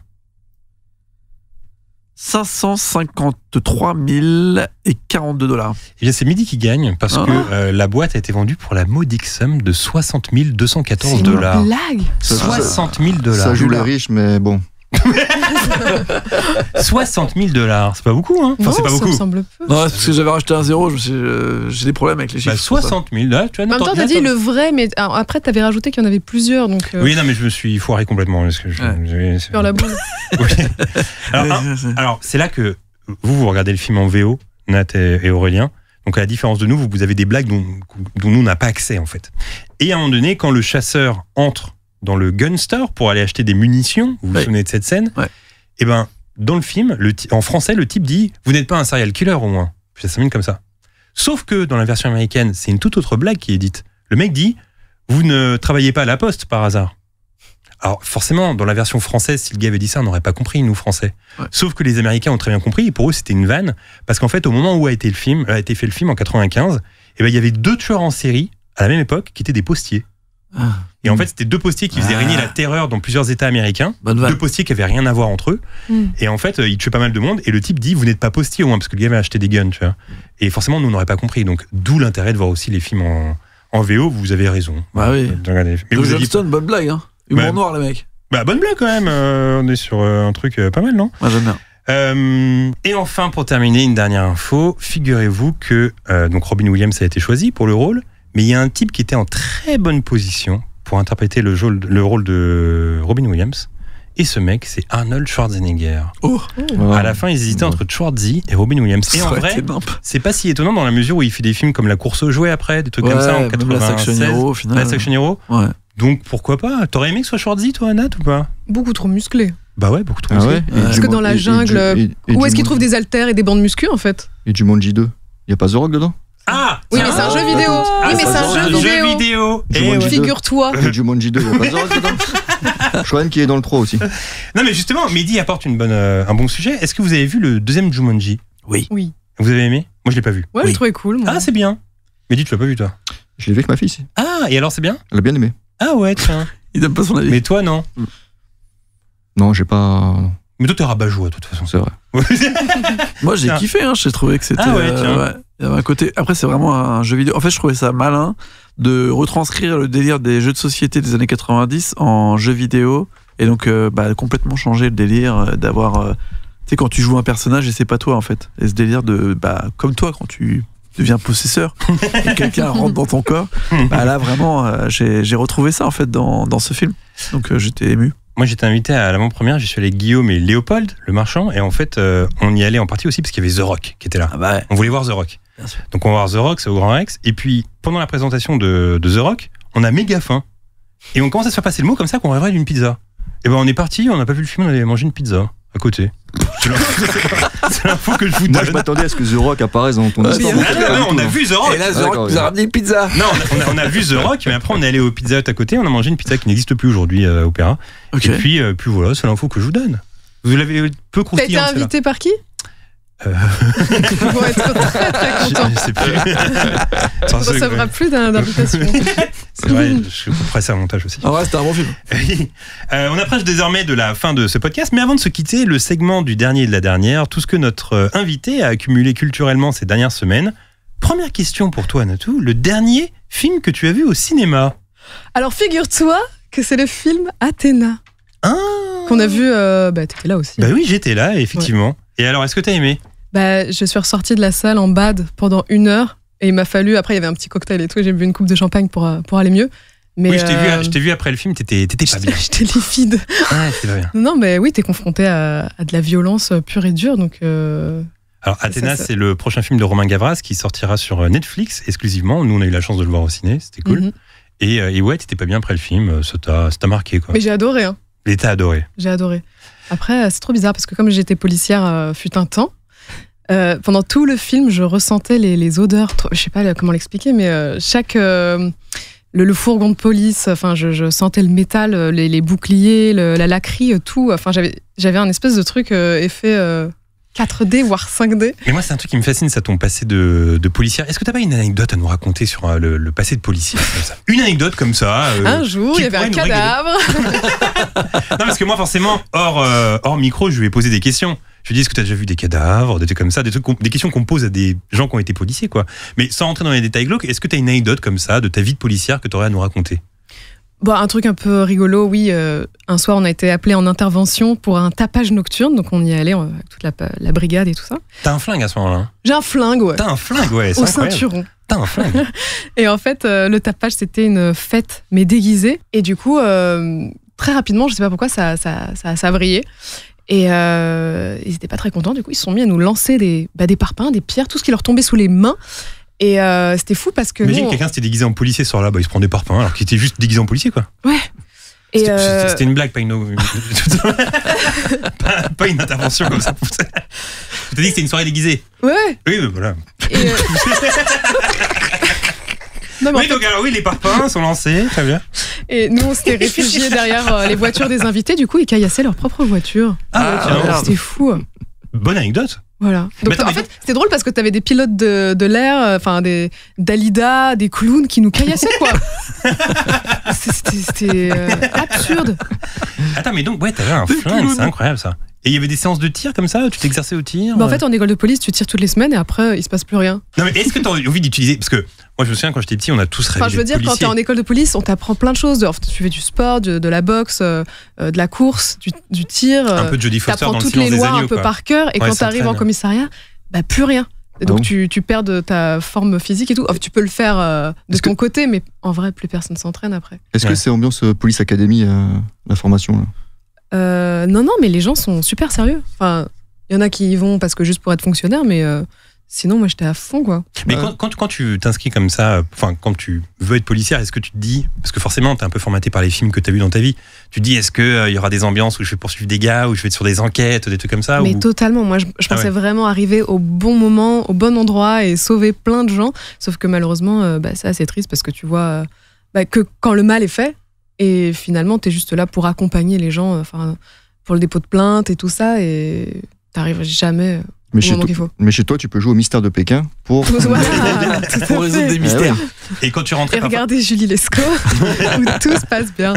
553 042 $. Et bien c'est Mehdi qui gagne parce que la boîte a été vendue pour la modique somme de 60 214 $. C'est une blague. 60 000 $. Ça joue les riches, mais bon. 60 000 $, c'est pas beaucoup, hein. Enfin, c'est pas beaucoup. Ça me semble peu. Non, parce que j'avais rajouté un zéro, j'ai des problèmes avec les chiffres. Bah, 60 000 $, tu vois. En même temps, t'as dit le vrai, mais après, t'avais rajouté qu'il y en avait plusieurs, donc. Oui, non, mais je me suis foiré complètement. Parce que je perds la boule. Oui. Alors, c'est là que vous regardez le film en VO, Nat et Aurélien. Donc, à la différence de nous, vous avez des blagues dont nous, on n'a pas accès, en fait. Et à un moment donné, quand le chasseur entre dans le gun store pour aller acheter des munitions, vous vous souvenez de cette scène, et ben dans le film, en français, le type dit vous n'êtes pas un serial killer au moins. Puis ça s'amène comme ça. Sauf que dans la version américaine, c'est une toute autre blague qui est dite. Le mec dit vous ne travaillez pas à la poste par hasard. Alors forcément, dans la version française, si le gars avait dit ça, on n'aurait pas compris, nous français. Ouais. Sauf que les Américains ont très bien compris, et pour eux c'était une vanne, parce qu'en fait au moment où a été fait le film en 95, et ben il y avait 2 tueurs en série à la même époque qui étaient des postiers. Et en fait, c'était 2 postiers qui faisaient régner la terreur dans plusieurs États américains. 2 postiers qui avaient rien à voir entre eux. Et en fait, ils tuaient pas mal de monde. Et le type dit, vous n'êtes pas postier au moins, parce que le gars avait acheté des guns, tu vois. Et forcément, nous, on n'aurait pas compris. Donc, d'où l'intérêt de voir aussi les films en VO. Vous avez raison. Bah oui. Joe Johnston, bonne blague, hein. Humour noir, le mec. Bah, bonne blague quand même. On est sur un truc pas mal, non? Moi, j'aime bien. Et enfin, pour terminer, une dernière info. Figurez-vous que donc Robin Williams a été choisi pour le rôle. Mais il y a un type qui était en très bonne position pour interpréter le rôle de Robin Williams. Et ce mec, c'est Arnold Schwarzenegger. À la fin, ils hésitaient entre Schwarzy et Robin Williams. Et en vrai, c'est pas si étonnant dans la mesure où il fait des films comme La course aux jouets après, des trucs comme ça en 96. Last Action Hero. Ouais. Donc pourquoi pas? T'aurais aimé que ce soit Schwarzy, toi, Nat, ou pas? Beaucoup trop musclé. Bah ouais, beaucoup trop musclé. Parce que dans la jungle, où est-ce qu'ils trouvent des haltères et des bandes muscu en fait? Et Jumanji 2. Il n'y a pas The Rock dedans? Ah oui, mais c'est un jeu vidéo. Oui, mais c'est un jeu vidéo. Et figure-toi. Jumanji 2, il n'y a pas dedans. Schwan qui est dans le 3 aussi. Non, mais justement, Mehdi apporte un bon sujet. Est-ce que vous avez vu le deuxième Jumanji? Oui. Vous avez aimé? Moi, je l'ai pas vu. Ouais, je trouvais cool. Moi. Ah, c'est bien. Mehdi, tu l'as pas vu, toi? Je l'ai vu avec ma fille, si. Ah, et alors, c'est bien? Elle a bien aimé. Ah ouais, tiens. Il donne pas son avis. Mais toi, non? Non, j'ai pas. Mais toi, t'es rabat-joie, de toute façon. C'est vrai. Moi, j'ai kiffé, hein. J'ai trouvé que c'était. Ah ouais, tiens. Il y avait un côté. Après, c'est vraiment un jeu vidéo. En fait, je trouvais ça malin de retranscrire le délire des jeux de société des années 90 en jeu vidéo Et donc, complètement changer le délire d'avoir... tu sais, quand tu joues un personnage et c'est pas toi, en fait. Et ce délire de... comme toi, quand tu deviens possesseur et quelqu'un rentre dans ton corps, là, vraiment, j'ai retrouvé ça, en fait, dans ce film. Donc, j'étais ému. Moi, j'étais invité à l'avant-première, j'y suis allé avec Guillaume et Léopold, le marchand, et en fait, on y allait en partie aussi parce qu'il y avait The Rock qui était là. Ah bah ouais. On voulait voir The Rock. Bien sûr. Donc, on va voir The Rock, c'est au Grand Rex. Et puis, pendant la présentation de The Rock, on a méga faim. Et on commence à se faire passer le mot comme ça qu'on rêverait d'une pizza. Et ben, on est parti, on n'a pas vu le film, on avait mangé une pizza à côté. C'est l'info que je vous donne. Moi, je m'attendais à ce que The Rock apparaisse dans ton histoire. Non, on a vu The Rock. Et là, The Rock nous a ramené une pizza. Non, on a vu The Rock, mais après, on est allé au Pizza Hut à côté, on a mangé une pizza qui n'existe plus aujourd'hui à Opéra. Okay. Et puis voilà, c'est l'info que je vous donne. Vous l'avez peu croustillant. T'as été invité par qui? Ils vont être très très contents. Je sais plus. On ne recevra plus d'invitation. C'est vrai, je couperai ça à montage aussi. En vrai, c'était un bon film. On approche désormais de la fin de ce podcast, mais avant de se quitter, le segment du dernier et de la dernière, tout ce que notre invité a accumulé culturellement ces dernières semaines. Première question pour toi, Natoo, le dernier film que tu as vu au cinéma? Alors, figure-toi que c'est le film Athéna. Ah, qu'on a vu, t'étais là aussi. Bah oui, j'étais là, effectivement. Ouais. Et alors, est-ce que t'as aimé? Je suis ressortie de la salle en bad pendant 1 heure et il m'a fallu, après il y avait un petit cocktail et tout, et j'ai bu une coupe de champagne pour aller mieux. Mais oui, je t'ai vu après le film, t'étais pas bien. J'étais livide. Ah, c'était pas bien. Non, mais oui, t'es confronté à de la violence pure et dure, donc... Alors, Athéna, c'est le prochain film de Romain Gavras qui sortira sur Netflix exclusivement. Nous, on a eu la chance de le voir au ciné, c'était cool. Et ouais, t'étais pas bien après le film, ça t'a marqué, quoi. Mais j'ai adoré, hein. Et t'as adoré. J'ai adoré. Après, c'est trop bizarre parce que comme j'étais policière fut un temps, pendant tout le film, je ressentais les odeurs. Je sais pas comment l'expliquer, mais le fourgon de police, enfin, je sentais le métal, les boucliers, la laquerie, tout. Enfin, j'avais un espèce de truc effet 4D voire 5D. Mais moi, c'est un truc qui me fascine, ça, ton passé de policière. Est-ce que t'as pas une anecdote à nous raconter sur le passé de policière comme ça? Une anecdote comme ça. Un jour, il y avait un cadavre. Non, parce que moi, forcément, hors micro, je lui ai posé des questions. Je lui ai dit, est-ce que t'as déjà vu des cadavres, des trucs comme ça, des questions qu'on pose à des gens qui ont été policiers, quoi. Mais sans rentrer dans les détails glauques, est-ce que t'as une anecdote comme ça de ta vie de policière que t'aurais à nous raconter? Bon, un truc un peu rigolo, oui. Un soir, on a été appelé en intervention pour un tapage nocturne, donc on y allait avec toute la brigade et tout ça. T'as un flingue à ce moment-là? J'ai un flingue, ouais. T'as un flingue, ouais, c'est incroyable. Au ceinturon. T'as un flingue. Et en fait, le tapage, c'était une fête, mais déguisée. Et du coup, très rapidement, je sais pas pourquoi, ça a brillé. Et ils étaient pas très contents, du coup, ils se sont mis à nous lancer des parpaings, des pierres, tout ce qui leur tombait sous les mains. Et c'était fou parce que... Imagine quelqu'un s'était déguisé en policier sur là, il se prend des parpaings alors qu'il était juste déguisé en policier, quoi. Ouais. C'était une blague, pas une... pas une intervention comme ça. Je t'ai dit que c'était une soirée déguisée. Ouais. Oui, mais voilà. Non, mais oui, donc alors oui, les parpaings sont lancés, très bien. Et nous, on s'était réfugiés derrière les voitures des invités, du coup, ils caillassaient leur propre voiture. Ah, c'était fou. Bonne anecdote. Voilà. Donc, en fait, c'était drôle parce que t'avais des pilotes de l'air, enfin des Dalida, des clowns qui nous caillassaient, quoi. C'était absurde. Attends, mais donc, ouais, t'avais un flingue, c'est incroyable ça. Et il y avait des séances de tir comme ça? Tu t'exerçais au tir? En fait, en école de police, tu tires toutes les semaines et après, il se passe plus rien. Non, mais est-ce que t'as envie d'utiliser? Parce que moi, je me souviens quand j'étais petit, on a tous rêvé. Enfin, je veux dire, quand t'es en école de police, on t'apprend plein de choses. Tu fais du sport, de la boxe, de la course, du tir. Un peu de Jodie Foster dans le Silence des Agneaux. T'apprends toutes les lois un peu par cœur. Et quand t'arrives en commissariat, plus rien. Donc tu perds de ta forme physique et tout. Tu peux le faire de ton côté, mais en vrai, plus personne s'entraîne après. Est-ce que c'est ambiance Police Academy, la formation? Non, mais les gens sont super sérieux. Enfin, il y en a qui y vont parce que juste pour être fonctionnaire, mais sinon, moi, j'étais à fond, quoi. Mais quand tu t'inscris comme ça, enfin, quand tu veux être policière, est-ce que tu te dis, parce que forcément, t'es un peu formaté par les films que t'as vus dans ta vie, tu te dis, est-ce qu'il y aura des ambiances où je vais poursuivre des gars, où je vais être sur des enquêtes, des trucs comme ça? Mais totalement. Moi, je pensais vraiment arriver au bon moment, au bon endroit et sauver plein de gens. Sauf que malheureusement, c'est assez triste parce que tu vois que quand le mal est fait. Et finalement, t'es juste là pour accompagner les gens, pour le dépôt de plainte et tout ça, et t'arrives jamais au moment qu'il faut. Mais chez toi, tu peux jouer au Mystères de Pékin pour résoudre des mystères. Et quand tu rentrais, et regardez Julie Lescaut, où tout se passe bien.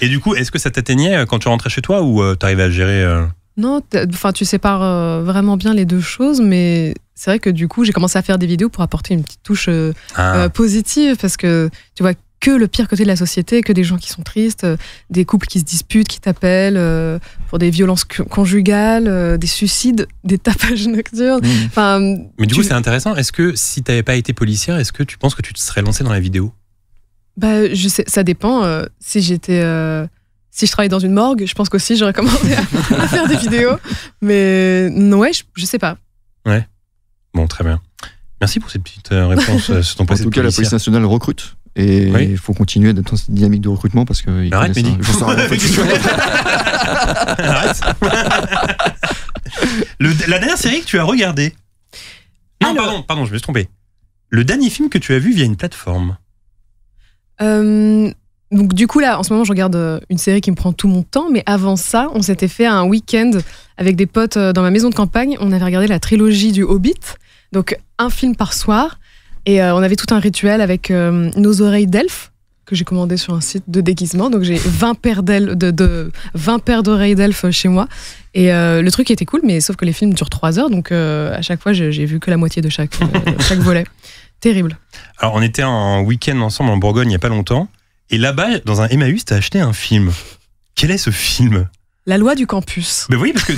Et du coup, est-ce que ça t'atteignait quand tu rentrais chez toi, ou t'arrivais à gérer Non, enfin, tu sépares vraiment bien les deux choses, mais c'est vrai que du coup, j'ai commencé à faire des vidéos pour apporter une petite touche positive, parce que tu vois, que le pire côté de la société, que des gens qui sont tristes, des couples qui se disputent, qui t'appellent pour des violences conjugales, des suicides, des tapages nocturnes. Mmh. Enfin, mais du coup, c'est intéressant. Est-ce que si tu n'avais pas été policière, est-ce que tu penses que tu te serais lancée dans la vidéo? Bah, je sais, ça dépend. Si j'étais... Si je travaillais dans une morgue, je pense qu'aussi j'aurais commencé à faire des vidéos. Mais ouais, je sais pas. Ouais. Bon, très bien. Merci pour cette petite réponse. Ton en tout cas, la police nationale recrute. Et il oui. faut continuer d'être dans cette dynamique de recrutement parce que. Arrête, Mehdi. Arrête. La dernière série que tu as regardée. Non, alors... pardon, je me suis trompé. Le dernier film que tu as vu via une plateforme. Donc du coup là en ce moment je regarde une série qui me prend tout mon temps, mais avant ça on s'était fait un week-end avec des potes dans ma maison de campagne. On avait regardé la trilogie du Hobbit, donc un film par soir, et on avait tout un rituel avec nos oreilles d'elfe que j'ai commandé sur un site de déguisement. Donc j'ai 20 paires d'oreilles d'elfe chez moi, et le truc était cool, mais sauf que les films durent 3 heures, donc à chaque fois j'ai vu que la moitié de chaque volet. Terrible. Alors on était en week-end ensemble en Bourgogne il n'y a pas longtemps. Et là-bas, dans un Emmaüs, t'as acheté un film. Quel est ce film? La loi du campus. Mais oui, parce que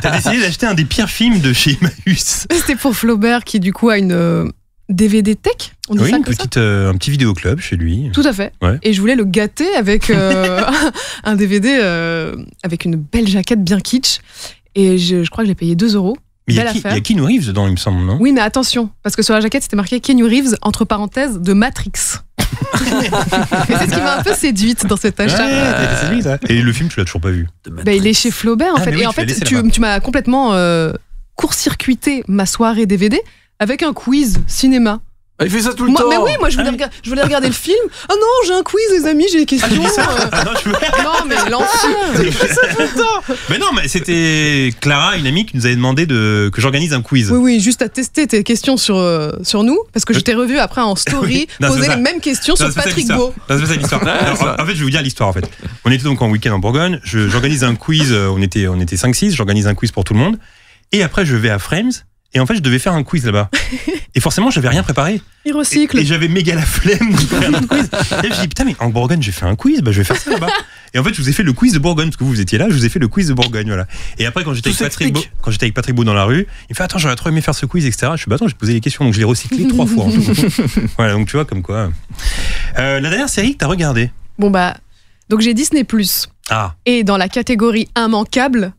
t'as décidé d'acheter un des pires films de chez Emmaüs. C'était pour Flaubert, qui du coup a une DVD tech. On dit oui, ça une petite, ça un petit vidéoclub chez lui. Tout à fait. Ouais. Et je voulais le gâter avec un DVD avec une belle jaquette bien kitsch. Et je crois que j'ai payé 2 €. Mais il y a Keanu Reeves dedans, il me semble, non? Oui, mais attention, parce que sur la jaquette, c'était marqué Keanu Reeves, entre parenthèses, de Matrix. C'est ce qui m'a un peu séduite dans cet achat. Ouais, et le film, tu l'as toujours pas vu? Bah, il est chez Flaubert, en fait. Oui, et en fait, tu m'as complètement court-circuité ma soirée DVD avec un quiz cinéma. Ah, il fait ça tout le temps. Mais oui, moi, je voulais regarder le film. Ah non, j'ai un quiz, les amis, j'ai des questions. Ah, non, non, mais l'ancien. Il fait ça tout le temps. Mais non, mais c'était Clara, une amie, qui nous avait demandé que j'organise un quiz. Oui, oui, juste à tester tes questions sur nous, parce que je t'ai revu après en story, oui. Poser les mêmes questions sur Patrick Beau. C'est ça l'histoire. En fait, je vais vous dire l'histoire, en fait. On était donc en week-end en Bourgogne, j'organise un quiz, on était 5-6, j'organise un quiz pour tout le monde, et après, je vais à Frames. Et en fait, je devais faire un quiz là-bas. Et forcément, j'avais rien préparé. Il recycle. Et j'avais méga la flemme de faire un quiz. Et je me suis dit, putain, mais en Bourgogne, j'ai fait un quiz, bah, je vais faire ça là-bas. Et en fait, je vous ai fait le quiz de Bourgogne, parce que vous étiez là, je vous ai fait le quiz de Bourgogne, voilà. Et après, quand j'étais avec Patrick Beau dans la rue, il me fait, attends, j'aurais trop aimé faire ce quiz, etc. Je suis, bah, attends, j'ai posé les questions, donc je l'ai recyclé 3 fois. En tout. Voilà, donc tu vois, comme quoi. La dernière série que t'as regardée. Bon, bah, donc j'ai Disney+. Ah. Et dans la catégorie immanquable,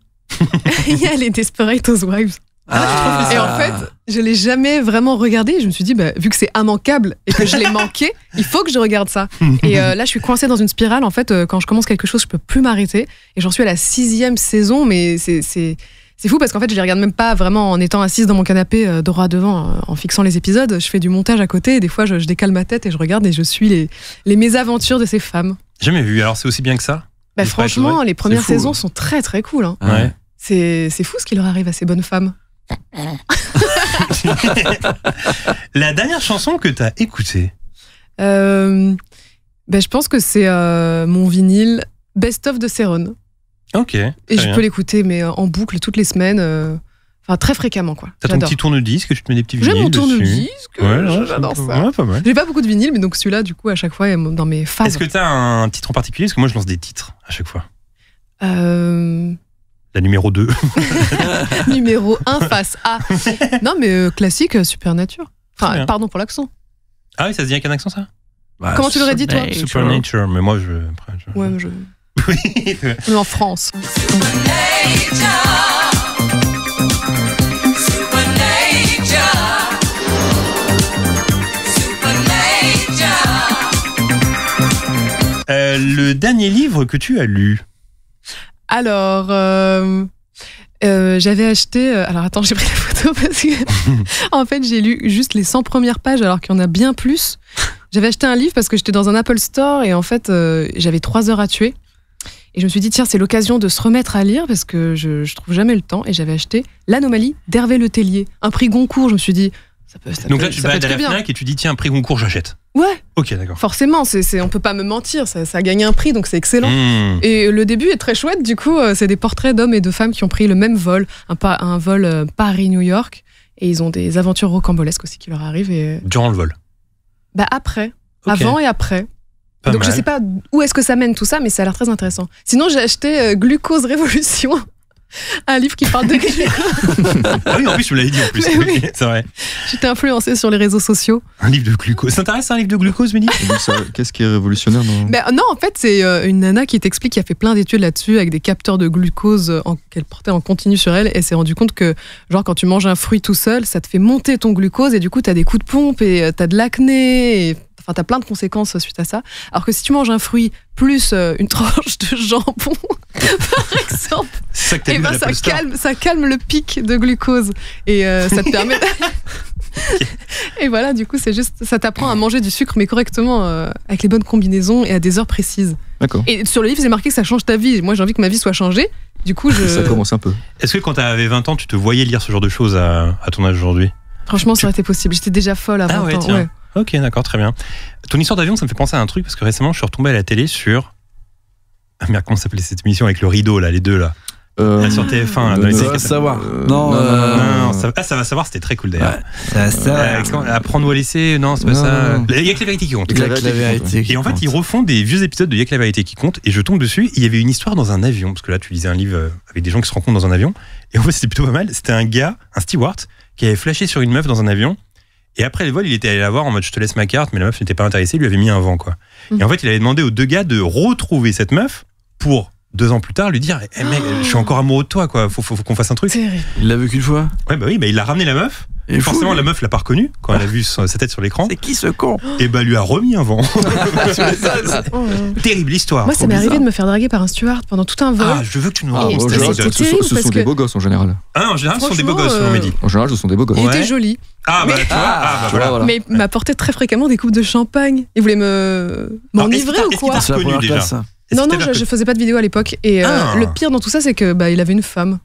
il y a les Desperate Housewives. Ah, et en fait, je l'ai jamais vraiment regardé. Je me suis dit, bah, vu que c'est immanquable et que je l'ai manqué, il faut que je regarde ça. Et là, je suis coincée dans une spirale. En fait, quand je commence quelque chose, je peux plus m'arrêter. Et j'en suis à la 6e saison, mais c'est fou parce qu'en fait, je les regarde même pas vraiment en étant assise dans mon canapé droit devant, en fixant les épisodes. Je fais du montage à côté. Et des fois, je décale ma tête et je regarde et je suis les mésaventures de ces femmes. Jamais vu. Alors, c'est aussi bien que ça? Bah, franchement, les premières saisons sont très très cool. Hein. Ouais. C'est fou ce qui leur arrive à ces bonnes femmes. La dernière chanson que t'as écoutée? Ben, je pense que c'est mon vinyle Best of de Céron. Ok. Et je peux l'écouter, mais en boucle toutes les semaines, enfin très fréquemment, quoi. T'as ton petit tourne-disque, tu te mets des petits vinyles. J'ai mon tourne-disque, ouais, j'adore ça. Ouais, pas mal. J'ai pas beaucoup de vinyles, mais donc celui-là, du coup, à chaque fois, est dans mes phases. Est-ce que t'as un titre en particulier? Parce que moi, je lance des titres à chaque fois. La numéro 2. Numéro 1 face A. Non, mais classique, Supernature. Enfin, pardon pour l'accent. Ah oui, ça se dit avec un accent, ça? Bah, comment tu l'aurais dit, toi? Supernature, mais moi, je... Ouais, mais je... Oui. Mais en France. Le dernier livre que tu as lu? Alors, j'avais acheté... alors, attends, j'ai pris la photo parce que... en fait, j'ai lu juste les 100 premières pages, alors qu'il y en a bien plus. J'avais acheté un livre parce que j'étais dans un Apple Store et en fait, j'avais 3 heures à tuer. Et je me suis dit, tiens, c'est l'occasion de se remettre à lire parce que je trouve jamais le temps. Et j'avais acheté L'Anomalie d'Hervé Le Tellier. Un prix Goncourt, je me suis dit... Donc là, tu vas à la FNAC et tu dis, tiens, un prix Goncourt, j'achète. Ouais. Ok, d'accord. Forcément, on peut pas me mentir, ça a gagné un prix, donc c'est excellent. Mmh. Et le début est très chouette, du coup, c'est des portraits d'hommes et de femmes qui ont pris le même vol, un vol Paris-New York, et ils ont des aventures rocambolesques aussi qui leur arrivent. Et... Durant le vol? Bah après. Okay. Avant et après. Pas donc mal. Je sais pas où est-ce que ça mène tout ça, mais ça a l'air très intéressant. Sinon j'ai acheté Glucose Révolution, un livre qui parle de glucose. Ah oui, en plus je me l'avais dit en plus. Oui. C'est vrai. J'étais influencée sur les réseaux sociaux. Un livre de glucose. Ça t'intéresse un livre de glucose, Mehdi? Qu'est-ce qui est révolutionnaire dans... Ben, non, en fait c'est une nana qui t'explique, qui a fait plein d'études là-dessus avec des capteurs de glucose qu'elle portait en continu sur elle, et s'est rendu compte que genre quand tu manges un fruit tout seul, ça te fait monter ton glucose et du coup t'as des coups de pompe et t'as de l'acné et... Enfin, t'as plein de conséquences suite à ça. Alors que si tu manges un fruit plus une tranche de jambon, par exemple, ça, et ben ça calme le pic de glucose. Et ça te permet... Okay. Et voilà, du coup, c'est juste, ça t'apprend à manger du sucre, mais correctement, avec les bonnes combinaisons et à des heures précises. D'accord. Et sur le livre, c'est marqué que ça change ta vie. Moi, j'ai envie que ma vie soit changée. Du coup, je... Ça commence un peu. Est-ce que quand t'avais 20 ans, tu te voyais lire ce genre de choses à ton âge aujourd'hui? Franchement, ça aurait été possible. J'étais déjà folle à 20 ans. Tiens. Ouais. Ok, d'accord, très bien. Ton histoire d'avion, ça me fait penser à un truc, parce que récemment, je suis retombé à la télé sur... Ah merde, comment s'appelait cette émission avec le rideau, là, les deux, là, sur TF1, là, dans les savoir. Non, ça va savoir, c'était très cool, d'ailleurs. Ouais, apprendre ou à laisser, non, c'est pas ça. Il y a que la vérité qui compte. Et en fait, ils refont des vieux épisodes de Il y a que la vérité qui compte, et je tombe dessus, il y avait une histoire dans un avion, parce que là, tu lisais un livre avec des gens qui se rencontrent dans un avion, et en fait, c'était plutôt pas mal. C'était un gars, un steward, qui avait flashé sur une meuf dans un avion. Et après le vol, il était allé la voir en mode je te laisse ma carte, mais la meuf n'était pas intéressée, lui avait mis un vent, quoi. Et en fait, il avait demandé aux deux gars de retrouver cette meuf pour 2 ans plus tard lui dire hey, mec, je suis encore amoureux de toi, quoi. Faut qu'on fasse un truc. Il l'a vu qu'une fois. Ouais, bah oui, bah il a ramené la meuf. Et forcément, la meuf l'a pas reconnue quand elle a vu sa tête sur l'écran. C'est qui ce con? Et bah lui a remis un vent. Terrible histoire. Moi, ça m'est arrivé de me faire draguer par un steward pendant tout un vol. Ah, je veux que tu nous racontes. Ce sont des beaux gosses en général. Ah, en général, ce sont des beaux gosses, on m'a dit. En général, ce sont des beaux gosses. Il était joli. Ah, bah, voilà. Mais il m'apportait très fréquemment des coupes de champagne. Il voulait m'enivrer ou quoi? Est-ce qu'il t'a reconnu déjà? Non, je faisais pas de vidéo à l'époque. Et le pire dans tout ça, c'est que bah il avait une femme.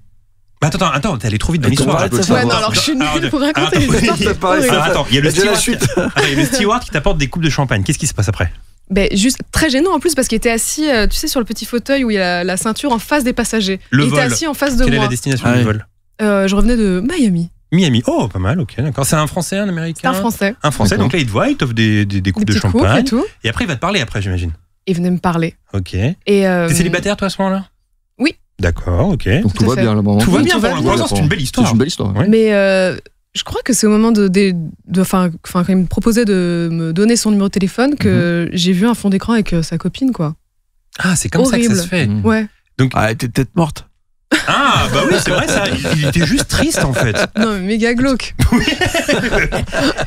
Bah attends, t'es allé trop vite dans l'histoire. Ouais, non, alors je suis nulle pour raconter les histoires. Attends, il y a le steward qui t'apporte des coupes de champagne. Qu'est-ce qui se passe après? Ben juste très gênant en plus, parce qu'il était assis, tu sais, sur le petit fauteuil où il y a la ceinture en face des passagers. Il était assis en face de moi. Quelle est la destination du vol? Je revenais de Miami. Miami, oh pas mal, ok, d'accord. C'est un Français, un Américain? C'est un Français. Un Français, donc là il te voit, il t'offre des coupes de champagne. Et après il va te parler, après j'imagine. Il venait me parler. Ok. T'es célibataire toi à ce moment-là? Oui. D'accord, ok. Donc tout va bien là. Tout va bien. C'est une belle histoire. C'est une belle histoire. Ouais. Mais je crois que c'est au moment enfin quand il me proposait de me donner son numéro de téléphone que j'ai vu un fond d'écran avec sa copine, quoi. Ah, c'est comme ça que ça se fait. Ouais. Donc elle était peut-être morte. Ah bah oui, c'est vrai ça. Il était juste triste en fait. Non mais méga glauque.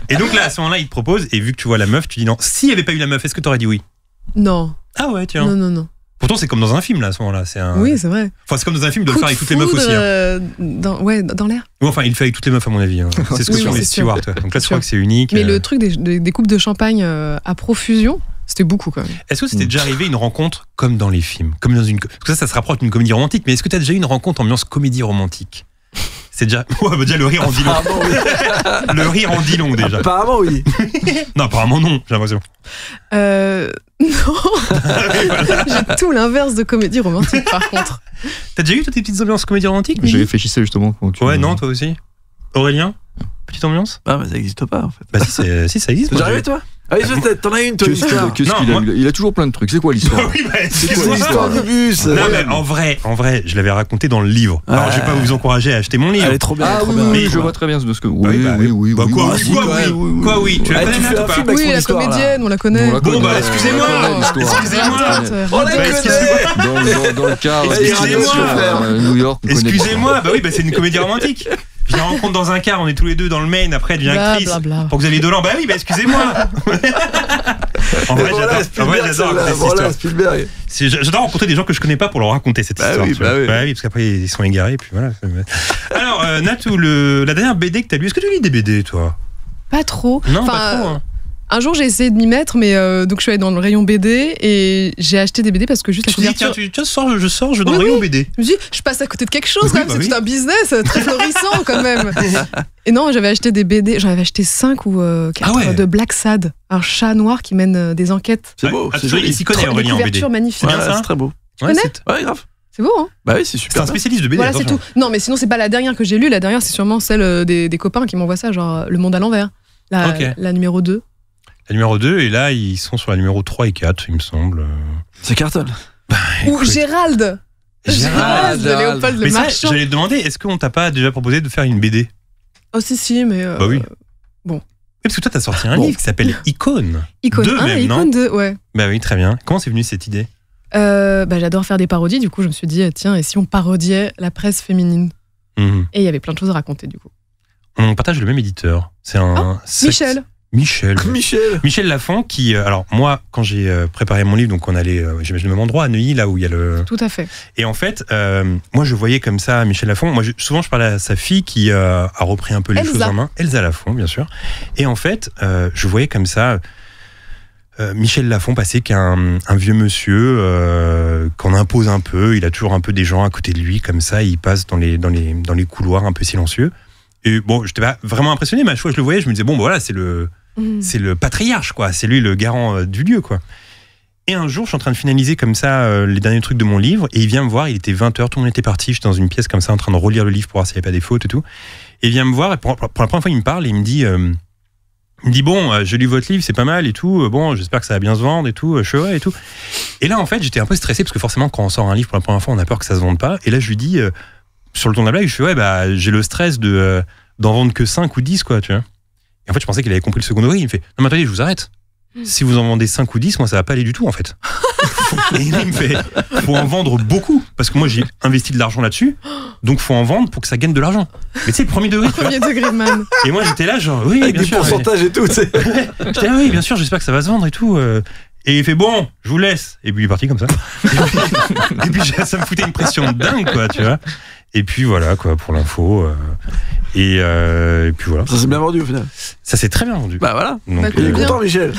Et donc là à ce moment-là il te propose, et vu que tu vois la meuf, tu dis non. S'il n'y avait pas eu la meuf, est-ce que t'aurais dit oui? Non. Ah ouais, tiens. Non. Pourtant, c'est comme dans un film, là, à ce moment-là. Oui, c'est vrai. Enfin, c'est comme dans un film de le faire avec toutes les meufs aussi. Ouais, dans l'air. Ou enfin, il le fait avec toutes les meufs, à mon avis. Hein. C'est ce que font les stewards. Donc là, je crois que c'est unique. Mais le truc des coupes de champagne à profusion, c'était beaucoup quand même. Est-ce que c'était déjà arrivé une rencontre comme dans les films, comme dans une... Parce que ça se rapproche d'une comédie romantique, mais est-ce que tu as déjà eu une rencontre ambiance comédie romantique? C'est déjà... Ouais, bah déjà le rire en dit long. Apparemment, oui. Le rire en dit long déjà. Apparemment oui. Non, apparemment non, j'ai l'impression. Non. Voilà. J'ai tout l'inverse de comédie romantique par contre. T'as déjà eu toutes tes petites ambiances comédie romantique? J'ai réfléchissais justement quand tu... Ouais, non, toi aussi. Aurélien, petite ambiance? Bah ça existe pas en fait. Bah si ça existe. J'arrive toi. Allez, t'en as une, toi, l'histoire. Il a toujours plein de trucs. C'est quoi l'histoire? Oui, bah, c'est quoi l'histoire du bus? Non, mais en vrai, je l'avais raconté dans le livre. Alors, je vais pas vous encourager à acheter mon livre. Elle est trop bien. Ah, oui, je vois très bien ce que... Oui. Quoi, oui? Tu la connais, Natoo, ou pas? Oui, la comédienne, on la connaît. Bon, bah, excusez-moi. On la connaît. Dans le cas... Excusez-moi. Bah oui, bah, c'est une comédie romantique. Je la rencontre dans un car, on est tous les deux dans le Maine, après elle devient actrice. Pour que vous allez de l'an, bah oui, bah excusez-moi. En vrai, j'adore raconter cette histoire. J'adore rencontrer des gens que je connais pas pour leur raconter cette histoire. Oui, parce qu'après ils sont égarés, puis voilà. Alors, Natoo, la dernière BD que t'as lu, est-ce que tu lis des BD, toi? Pas trop. Non, pas trop. Un jour j'ai essayé de m'y mettre, mais donc je suis allée dans le rayon BD et j'ai acheté des BD parce que juste la couverture... Tiens, je sors, je vais dans le rayon BD. Je me dis, je passe à côté de quelque chose quand même, c'est tout un business très florissant quand même. Et non, j'avais acheté des BD, j'en avais acheté 5 ou 4 de Black Sad, un chat noir qui mène des enquêtes. C'est beau, c'est joli. Il s'y connaît Aurélien en BD. Une couverture magnifique. C'est très beau. Tu connais? Ouais, grave. C'est beau, hein? Bah oui, c'est super. C'est un spécialiste de BD. Voilà, c'est tout. Non, mais sinon, c'est pas la dernière que j'ai lue. La dernière, c'est sûrement celle des copains qui m'envoient ça, genre Le Monde à l'envers, la numéro 2. la numéro 2, et là, ils sont sur la numéro 3 et 4, il me semble. C'est carton. Bah, ou Gérald. Gérald de Léopold Le Marchand. J'allais te demander, est-ce qu'on t'a pas déjà proposé de faire une BD? Oh si, si, mais... Bah oui. Bon. Parce que toi, t'as sorti un livre qui s'appelle Icône. Icône 2, même, non? Icône 2, ouais. Bah oui, très bien. Comment c'est venu cette idée? Bah, j'adore faire des parodies, du coup je me suis dit tiens, et si on parodiait la presse féminine? Et il y avait plein de choses à raconter, du coup. On partage le même éditeur, c'est un... Michel Lafont, qui... alors moi, quand j'ai préparé mon livre, donc on allait, j'imagine, au même endroit, à Neuilly, là où il y a le... Tout à fait. Et en fait, moi je voyais comme ça Michel Lafont, moi souvent je parlais à sa fille qui a repris un peu les choses en main, Elsa Lafont, bien sûr, et en fait, je voyais comme ça... Michel Lafont passait qu'un vieux monsieur qu'on impose un peu, il a toujours un peu des gens à côté de lui, comme ça, il passe dans les couloirs un peu silencieux. Et bon, j'étais pas vraiment impressionné, mais à chaque fois que je le voyais, je me disais, bon, bah voilà, c'est le patriarche, quoi, c'est lui le garant du lieu, quoi. Et un jour, je suis en train de finaliser comme ça les derniers trucs de mon livre, et il vient me voir, il était 20h, tout le monde était parti, j'étais dans une pièce comme ça, en train de relire le livre pour voir s'il n'y avait pas des fautes et tout. Et il vient me voir, et pour la première fois, il me parle, et il me dit... il me dit, bon, j'ai lu votre livre, c'est pas mal et tout, bon, j'espère que ça va bien se vendre et tout, je ouais et tout. Et là, en fait, j'étais un peu stressé, parce que forcément, quand on sort un livre pour la première fois, on a peur que ça se vende pas. Et là, je lui dis, sur le ton de la blague, je fais, ouais, bah, j'ai le stress d'en vendre que 5 ou 10, quoi, tu vois. Et en fait, je pensais qu'il avait compris le second degré. Il me fait, non, mais attendez, je vous arrête. Si vous en vendez 5 ou 10, moi, ça va pas aller du tout, en fait. Et il me fait, faut en vendre beaucoup, parce que moi, j'ai investi de l'argent là-dessus, donc faut en vendre pour que ça gagne de l'argent. Mais tu sais, premier degré. Premier degré, man. Et moi, j'étais là, genre, oui, avec bien sûr. Avec des pourcentages et tout, tu sais. J'étais là, oui, bien sûr, j'espère que ça va se vendre et tout. Et il fait, bon, je vous laisse. Et puis, il est parti comme ça. Et puis ça me foutait une pression dingue, quoi, tu vois. Et puis voilà, quoi, pour l'info. Et puis voilà. Ça s'est bien vendu au final. Ça s'est très bien vendu. Bah voilà. Donc, il est content, Michel.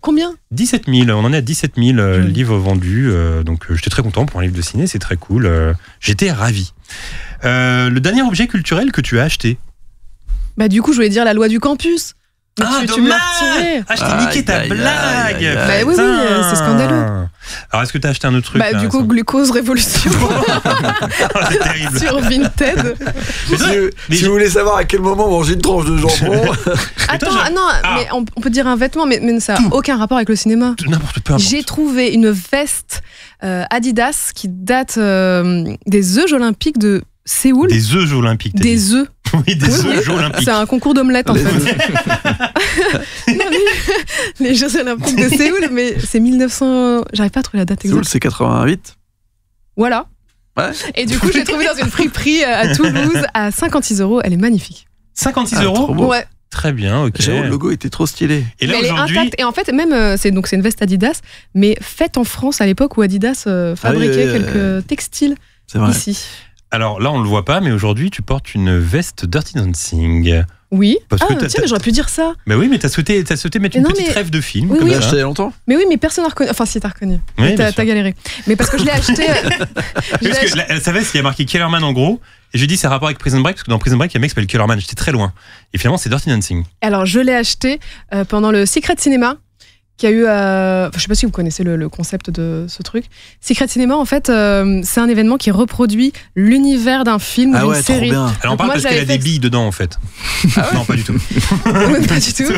Combien? 17 000. On en est à 17 000 livres vendus. Donc j'étais très content pour un livre de ciné, c'est très cool. J'étais ravi. Le dernier objet culturel que tu as acheté? Bah du coup, je voulais dire la loi du campus. Mais ah, tu m'as retiré. Ah, je t'ai niqué ta blague. Bah oui, c'est scandaleux. Alors, est-ce que t'as acheté un autre truc? Bah, là, du coup, Glucose Révolution. C'est terrible. Sur Vinted. Si vous voulez savoir à quel moment manger une tranche de jambon. Attends, mais on peut dire un vêtement, mais ça n'a aucun rapport avec le cinéma. N'importe quoi. J'ai trouvé une veste Adidas qui date des Jeux Olympiques de Séoul. Des œufs olympiques. Des œufs. Oui, des œufs olympiques. C'est un concours d'omelette en fait. Non, les Jeux olympiques de Séoul, mais c'est 1900. J'arrive pas à trouver la date exacte. Séoul, c'est 88. Voilà. Ouais. Et du coup, j'ai trouvé dans une friperie à Toulouse à 56 €. Elle est magnifique. 56 €. Ouais. Très bien, ok. Le logo était trop stylé. Et là, mais elle est intacte. Et en fait, même, c'est une veste Adidas, mais faite en France à l'époque où Adidas fabriquait quelques textiles ici. Alors là, on le voit pas, mais aujourd'hui, tu portes une veste Dirty Dancing. Oui. Parce que tiens, j'aurais pu dire ça. Bah oui, mais t'as souhaité mettre une petite trêve de film. Oui, comme oui. Acheté il y a longtemps. Mais oui, mais personne n'a reconnu. Enfin, si t'as reconnu. Oui, t'as galéré. Mais parce que je l'ai acheté. Sa veste, il y a marqué Kellerman en gros. Et j'ai dit, c'est rapport avec Prison Break, parce que dans Prison Break, il y a un mec qui s'appelle Kellerman. J'étais très loin. Et finalement, c'est Dirty Dancing. Alors, je l'ai acheté pendant le Secret Cinéma. Qui a eu, je sais pas si vous connaissez le concept de ce truc. Secret Cinéma, en fait, c'est un événement qui reproduit l'univers d'un film, d'une série. Bien. Alors on parle parce qu'elle a des billes dedans, en fait. Ah ouais. Non, pas du tout. Non, pas du tout.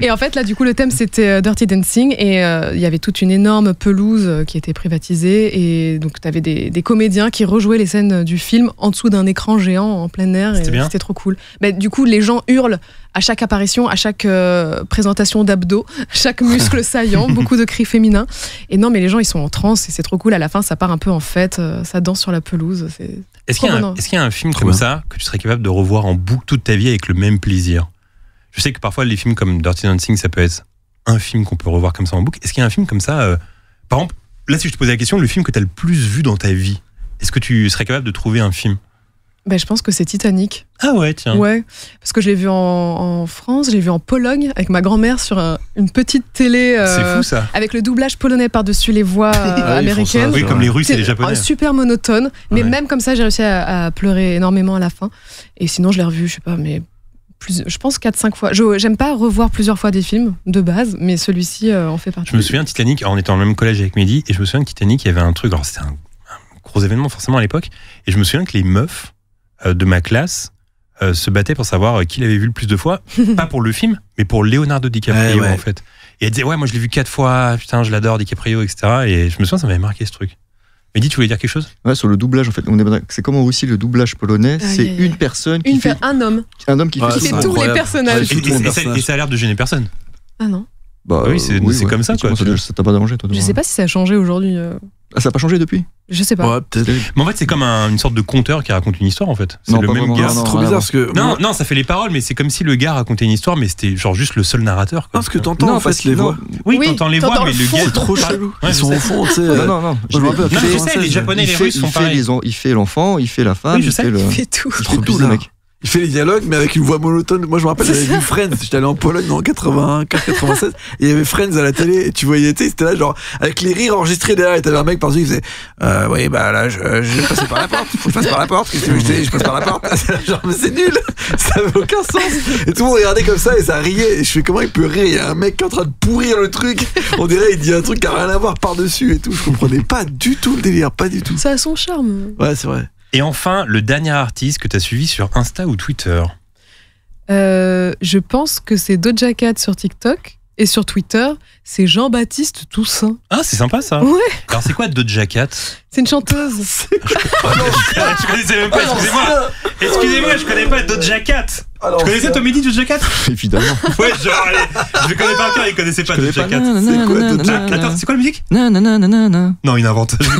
Et en fait, là, du coup, le thème, c'était Dirty Dancing. Et il y avait toute une énorme pelouse qui était privatisée. Et donc, tu avais des comédiens qui rejouaient les scènes du film en dessous d'un écran géant, en plein air. C'était trop cool. Mais, du coup, les gens hurlent à chaque apparition, à chaque présentation d'abdos, chaque muscle saillant, beaucoup de cris féminins. Et non, mais les gens, ils sont en transe et c'est trop cool. À la fin, ça part un peu en fête, ça danse sur la pelouse. Est-ce qu'il y a un film comme ça que tu serais capable de revoir en boucle toute ta vie avec le même plaisir? Je sais que parfois, les films comme Dirty Dancing, ça peut être un film qu'on peut revoir comme ça en boucle. Est-ce qu'il y a un film comme ça par exemple, là, si je te posais la question, le film que tu as le plus vu dans ta vie, est-ce que tu serais capable de trouver un film? Ben, je pense que c'est Titanic. Ah ouais, tiens. Ouais, parce que je l'ai vu en France, je l'ai vu en Pologne avec ma grand-mère sur une petite télé. C'est fou ça. Avec le doublage polonais par-dessus les voix américaines. Oui, comme les Russes et les Japonais. Super monotone, mais même comme ça, j'ai réussi à pleurer énormément à la fin. Et sinon, je l'ai revu, je sais pas, mais je pense 4-5 fois. J'aime pas revoir plusieurs fois des films de base, mais celui-ci en fait partie. Je me souviens de Titanic, on était dans le même collège avec Mehdi, et je me souviens que Titanic, il y avait un truc, alors c'était un gros événement forcément à l'époque, et je me souviens que les meufs de ma classe se battaient pour savoir qui l'avait vu le plus de fois, pas pour le film, mais pour Leonardo DiCaprio en fait. Et elle disait, ouais, moi je l'ai vu 4 fois, putain, je l'adore, DiCaprio, etc. Et je me souviens, ça m'avait marqué ce truc. Mais dis, tu voulais dire quelque chose? Ouais, sur le doublage, en fait. C'est comme en Russie, le doublage polonais, c'est une personne qui fait... Un homme. Un homme qui fait tous les personnages. Et ça a l'air de gêner personne. Ah non. Bah, oui, c'est comme ça, quoi. Ça t'a pas dérangé, toi? Je sais pas si ça a changé aujourd'hui. Ah, ça a pas changé depuis? Je sais pas. Ouais, mais en fait, c'est comme une sorte de conteur qui raconte une histoire, en fait. C'est le même gars. C'est trop bizarre parce que. Non, non, ça fait les paroles, mais c'est comme si le gars racontait une histoire, mais c'était genre juste le seul narrateur. Parce que t'entends en fait les voix. Oui, t'entends les voix, mais le gars est trop chelou. Ils sont au fond, tu sais. Non, non, non. Je sais, les Japonais et les Russes sont pareils. Il fait l'enfant, il fait la femme, il fait le. Il fait tout. Trop bizarre, mec. Il fait les dialogues, mais avec une voix monotone. Moi, je me rappelle, j'avais vu Friends. J'étais allé en Pologne en 81, 96. Il y avait Friends à la télé. Et tu voyais, tu sais, c'était là, genre, avec les rires enregistrés derrière. Et t'avais un mec par-dessus qui faisait, oui, bah là, je passais par la porte. Faut que je passe par la porte. Qu'est-ce que tu veux que je dise ? Je passe par la porte. Genre, mais c'est nul. Ça avait aucun sens. Et tout le monde regardait comme ça et ça riait. Et je fais, comment il peut rire ? Il y a un mec qui est en train de pourrir le truc. On dirait, il dit un truc qui a rien à voir par-dessus et tout. Je comprenais pas du tout le délire. Pas du tout. Ça a son charme. Ouais, c'est vrai. Et enfin, le dernier artiste que tu as suivi sur Insta ou Twitter? Je pense que c'est Doja Cat sur TikTok et sur Twitter, c'est Jean-Baptiste Toussaint. Ah, c'est sympa ça. Ouais. Alors c'est quoi Doja Cat? C'est une chanteuse. Je connaissais même pas, excusez-moi. Excusez-moi, je connais pas Doja Cat. Tu connaissais Tom Eddy Doja Cat? Évidemment. Ouais, genre, je connais pas encore, il connaissait pas Doja Cat. C'est quoi Doja Cat? Attends, c'est quoi la musique? Non, non, non, non, non. Non, il invente. Je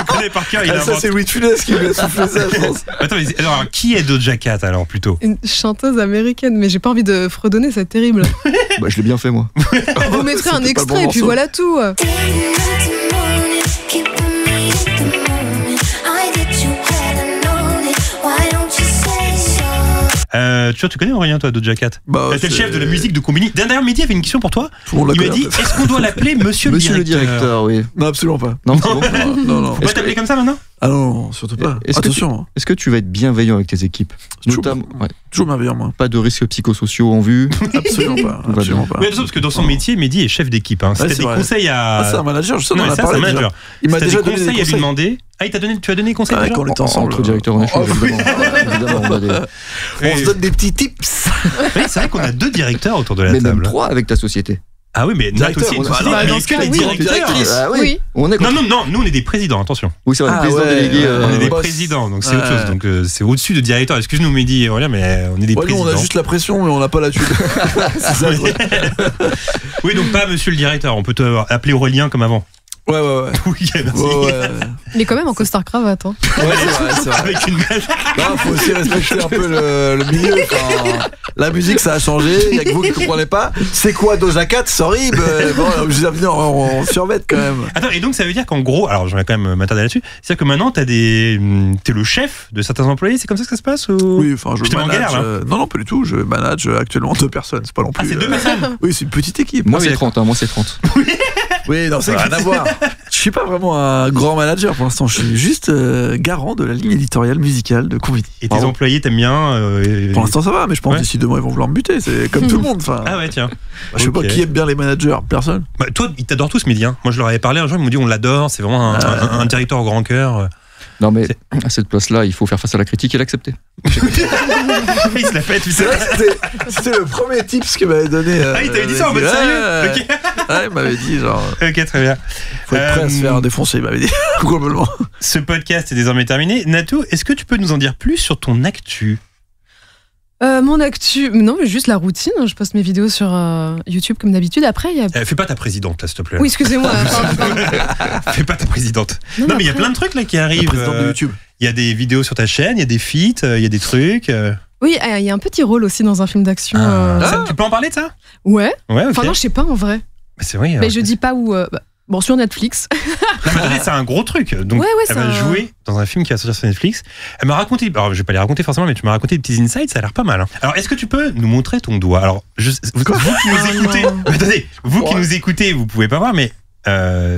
le connais par cœur, il invente. Ça, c'est Louis de Funès qui lui a soufflé ça, je pense. Attends, mais alors, qui est Doja Cat alors plutôt? Une chanteuse américaine, mais j'ai pas envie de fredonner, c'est terrible. Bah, je l'ai bien fait, moi. Vous mettrez un extrait et puis voilà tout. Tu vois, tu connais Aurélien, toi, Doja Cat? Bah, c'est le chef de la musique de Combini. D'ailleurs, Mehdi avait une question pour toi. Il m'a dit, est-ce qu'on doit l'appeler Monsieur le Directeur? Monsieur le Directeur, oui. Non, absolument pas. Non, non, non, non. Faut pas t'appeler comme ça maintenant? Ah non, surtout pas. Attention. Est-ce que tu vas être bienveillant avec tes équipes? Toujours bienveillant, moi. Pas de risques psychosociaux en vue? Absolument pas. Absolument pas. Mais parce que dans son métier, Mehdi est chef d'équipe. C'était des conseils à. Ah, c'est un manager, je sais, on en a parlé. Il m'a déjà donné des conseils à lui demander. Ah, tu as donné conseil déjà? Quand on était ensemble. Entre directeurs, on se donne des petits tips. Oui, c'est vrai qu'on a 2 directeurs autour de la table. Même 3 avec ta société. Ah oui, mais notre société, c'est les directrices. Oui. Non, non, non, nous on est des présidents, attention. Oui, c'est vrai, des présidents délégués. On est des présidents, donc c'est autre chose. Donc c'est au-dessus de directeurs. Excuse-nous, Mehdi, mais on est des présidents. On a juste la pression, mais on n'a pas la tuile. C'est ça. Oui, donc pas Monsieur le Directeur. On peut t'appeler Aurélien comme avant. Ouais, ouais, ouais. Oui, mais quand même en costard cravate. Hein. Ouais, c'est vrai. Avec une belle. Non, faut aussi respecter un peu le milieu. Enfin, la musique, ça a changé. Il y a que vous qui comprenez pas. C'est quoi Doja Cat? Sorry, bon, je vous ai dit, on survête quand même. Attends, et donc ça veut dire qu'en gros, alors j'aimerais quand même m'attarder là-dessus. C'est-à-dire que maintenant, t'es le chef de certains employés. C'est comme ça que ça se passe ou... Oui, enfin, je manage. En galère, non, non, pas du tout. Je manage actuellement 2 personnes. C'est pas non plus. Ah, c'est 2 personnes. Oui, c'est une petite équipe. Moi, c'est 30. Hein, moi, c'est 30. Oui, non, c'est rien à voir. Je suis pas vraiment un grand manager pour l'instant. Je suis juste garant de la ligne éditoriale musicale de Convidi. Et tes employés, t'aimes bien Pour l'instant, ça va, mais je pense que d'ici 2 mois, ils vont vouloir me buter. C'est comme tout le monde. Enfin, ah ouais, tiens. Je sais pas qui aime bien les managers. Personne. Bah, toi, ils t'adorent tous, Mehdi. Moi, je leur avais parlé un jour, ils m'ont dit on l'adore, c'est vraiment un directeur au grand cœur. Non, mais à cette place-là, il faut faire face à la critique et l'accepter. Il se la pète, tu sais. C'était le premier tips qu'il m'avait donné. Ah, il t'avait dit ça en mode sérieux? Ok. Ah, il m'avait dit genre. Ok, très bien. Faut être prêt à se faire défoncer, il m'avait dit. Probablement. Ce podcast est désormais terminé. Natoo, est-ce que tu peux nous en dire plus sur ton actu? Mon actu, non, mais juste la routine. Je poste mes vidéos sur YouTube comme d'habitude. Après, il y a. Fais pas ta présidente, là, s'il te plaît. Oui, excusez-moi. Fais pas ta présidente. Non, mais il y a plein de trucs là qui arrivent. La présidente de YouTube. Il y a des vidéos sur ta chaîne, il y a des feats, il y a des trucs. Oui, il y a un petit rôle aussi dans un film d'action. Tu peux en parler de ça? Ouais. Okay. Enfin, non, je sais pas en vrai. Mais c'est vrai. Mais je dis pas où. Bon, sur Netflix. C'est un gros truc. Donc, elle va jouer dans un film qui va sortir sur Netflix. Elle m'a raconté, alors je vais pas les raconter forcément, mais tu m'as raconté des petits insights, ça a l'air pas mal. Alors, est-ce que tu peux nous montrer ton doigt? Alors, vous qui nous écoutez, attendez, vous qui nous écoutez, vous pouvez pas voir, mais.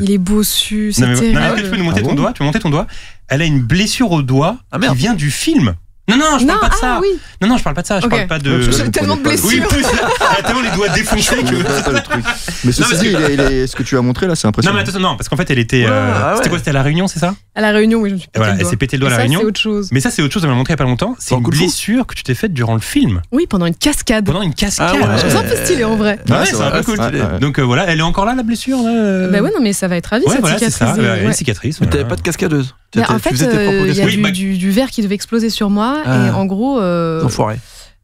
Il est bossu, c'est terrible. Non, mais est-ce que tu peux nous montrer ton doigt? Tu peux monter ton doigt? Elle a une blessure au doigt qui vient du film. Non, je parle pas de ça. Non, je parle pas de ça. Je parle pas de. J'ai tellement de blessures. Oui, plus. Elle a tellement les doigts défoncés que. Mais ceci dit, ce que tu as montré là, c'est impressionnant. Non, mais attends, non, parce qu'en fait, elle était. C'était quoi? C'était à la Réunion, c'est ça? À la Réunion, oui. Elle s'est pété le doigt à la Réunion. Mais ça, c'est autre chose. Elle m'a montré il y a pas longtemps. C'est une blessure que tu t'es faite durant le film. Oui, pendant une cascade. Pendant une cascade. Je me sens un peu stylé en vrai. Ouais, c'est un peu cool. Donc voilà, elle est encore là, la blessure. Bah ouais, non, mais ça va être ravi. Une cicatrice. Mais t'avais pas de cascadeuse. En fait, il y a du verre qui devait exploser sur moi et en gros,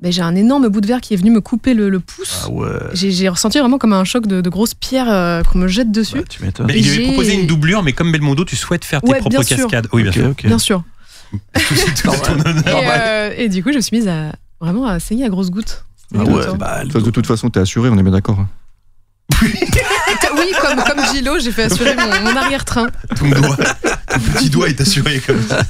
ben, j'ai un énorme bout de verre qui est venu me couper le pouce. Ah ouais. J'ai ressenti vraiment comme un choc de grosses pierres qu'on me jette dessus. Ouais, mais il lui proposait une doublure, mais comme Belmondo, tu souhaites faire tes propres cascades. Oui, bien sûr. Okay. Bien sûr. Et du coup, je me suis mise à vraiment à saigner à grosses gouttes. Ah ouais, bah, de toute façon, t'es assurée, on est bien d'accord. Oui, comme Gilo, j'ai fait assurer mon arrière-train. Ton petit doigt est assuré comme ça.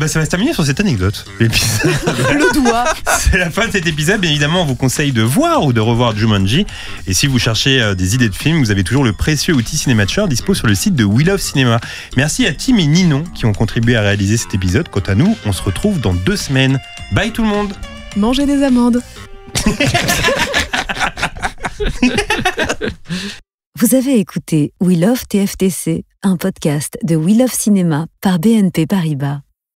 Bah, ça va se terminer sur cette anecdote. Le doigt. C'est la fin de cet épisode. Bien évidemment, on vous conseille de voir ou de revoir Jumanji. Et si vous cherchez des idées de films, vous avez toujours le précieux outil Cinématcher dispo sur le site de We Love Cinema. Merci à Tim et Ninon qui ont contribué à réaliser cet épisode. Quant à nous, on se retrouve dans 2 semaines. Bye tout le monde. Mangez des amandes. Vous avez écouté We Love TFTC, un podcast de We Love Cinéma par BNP Paribas.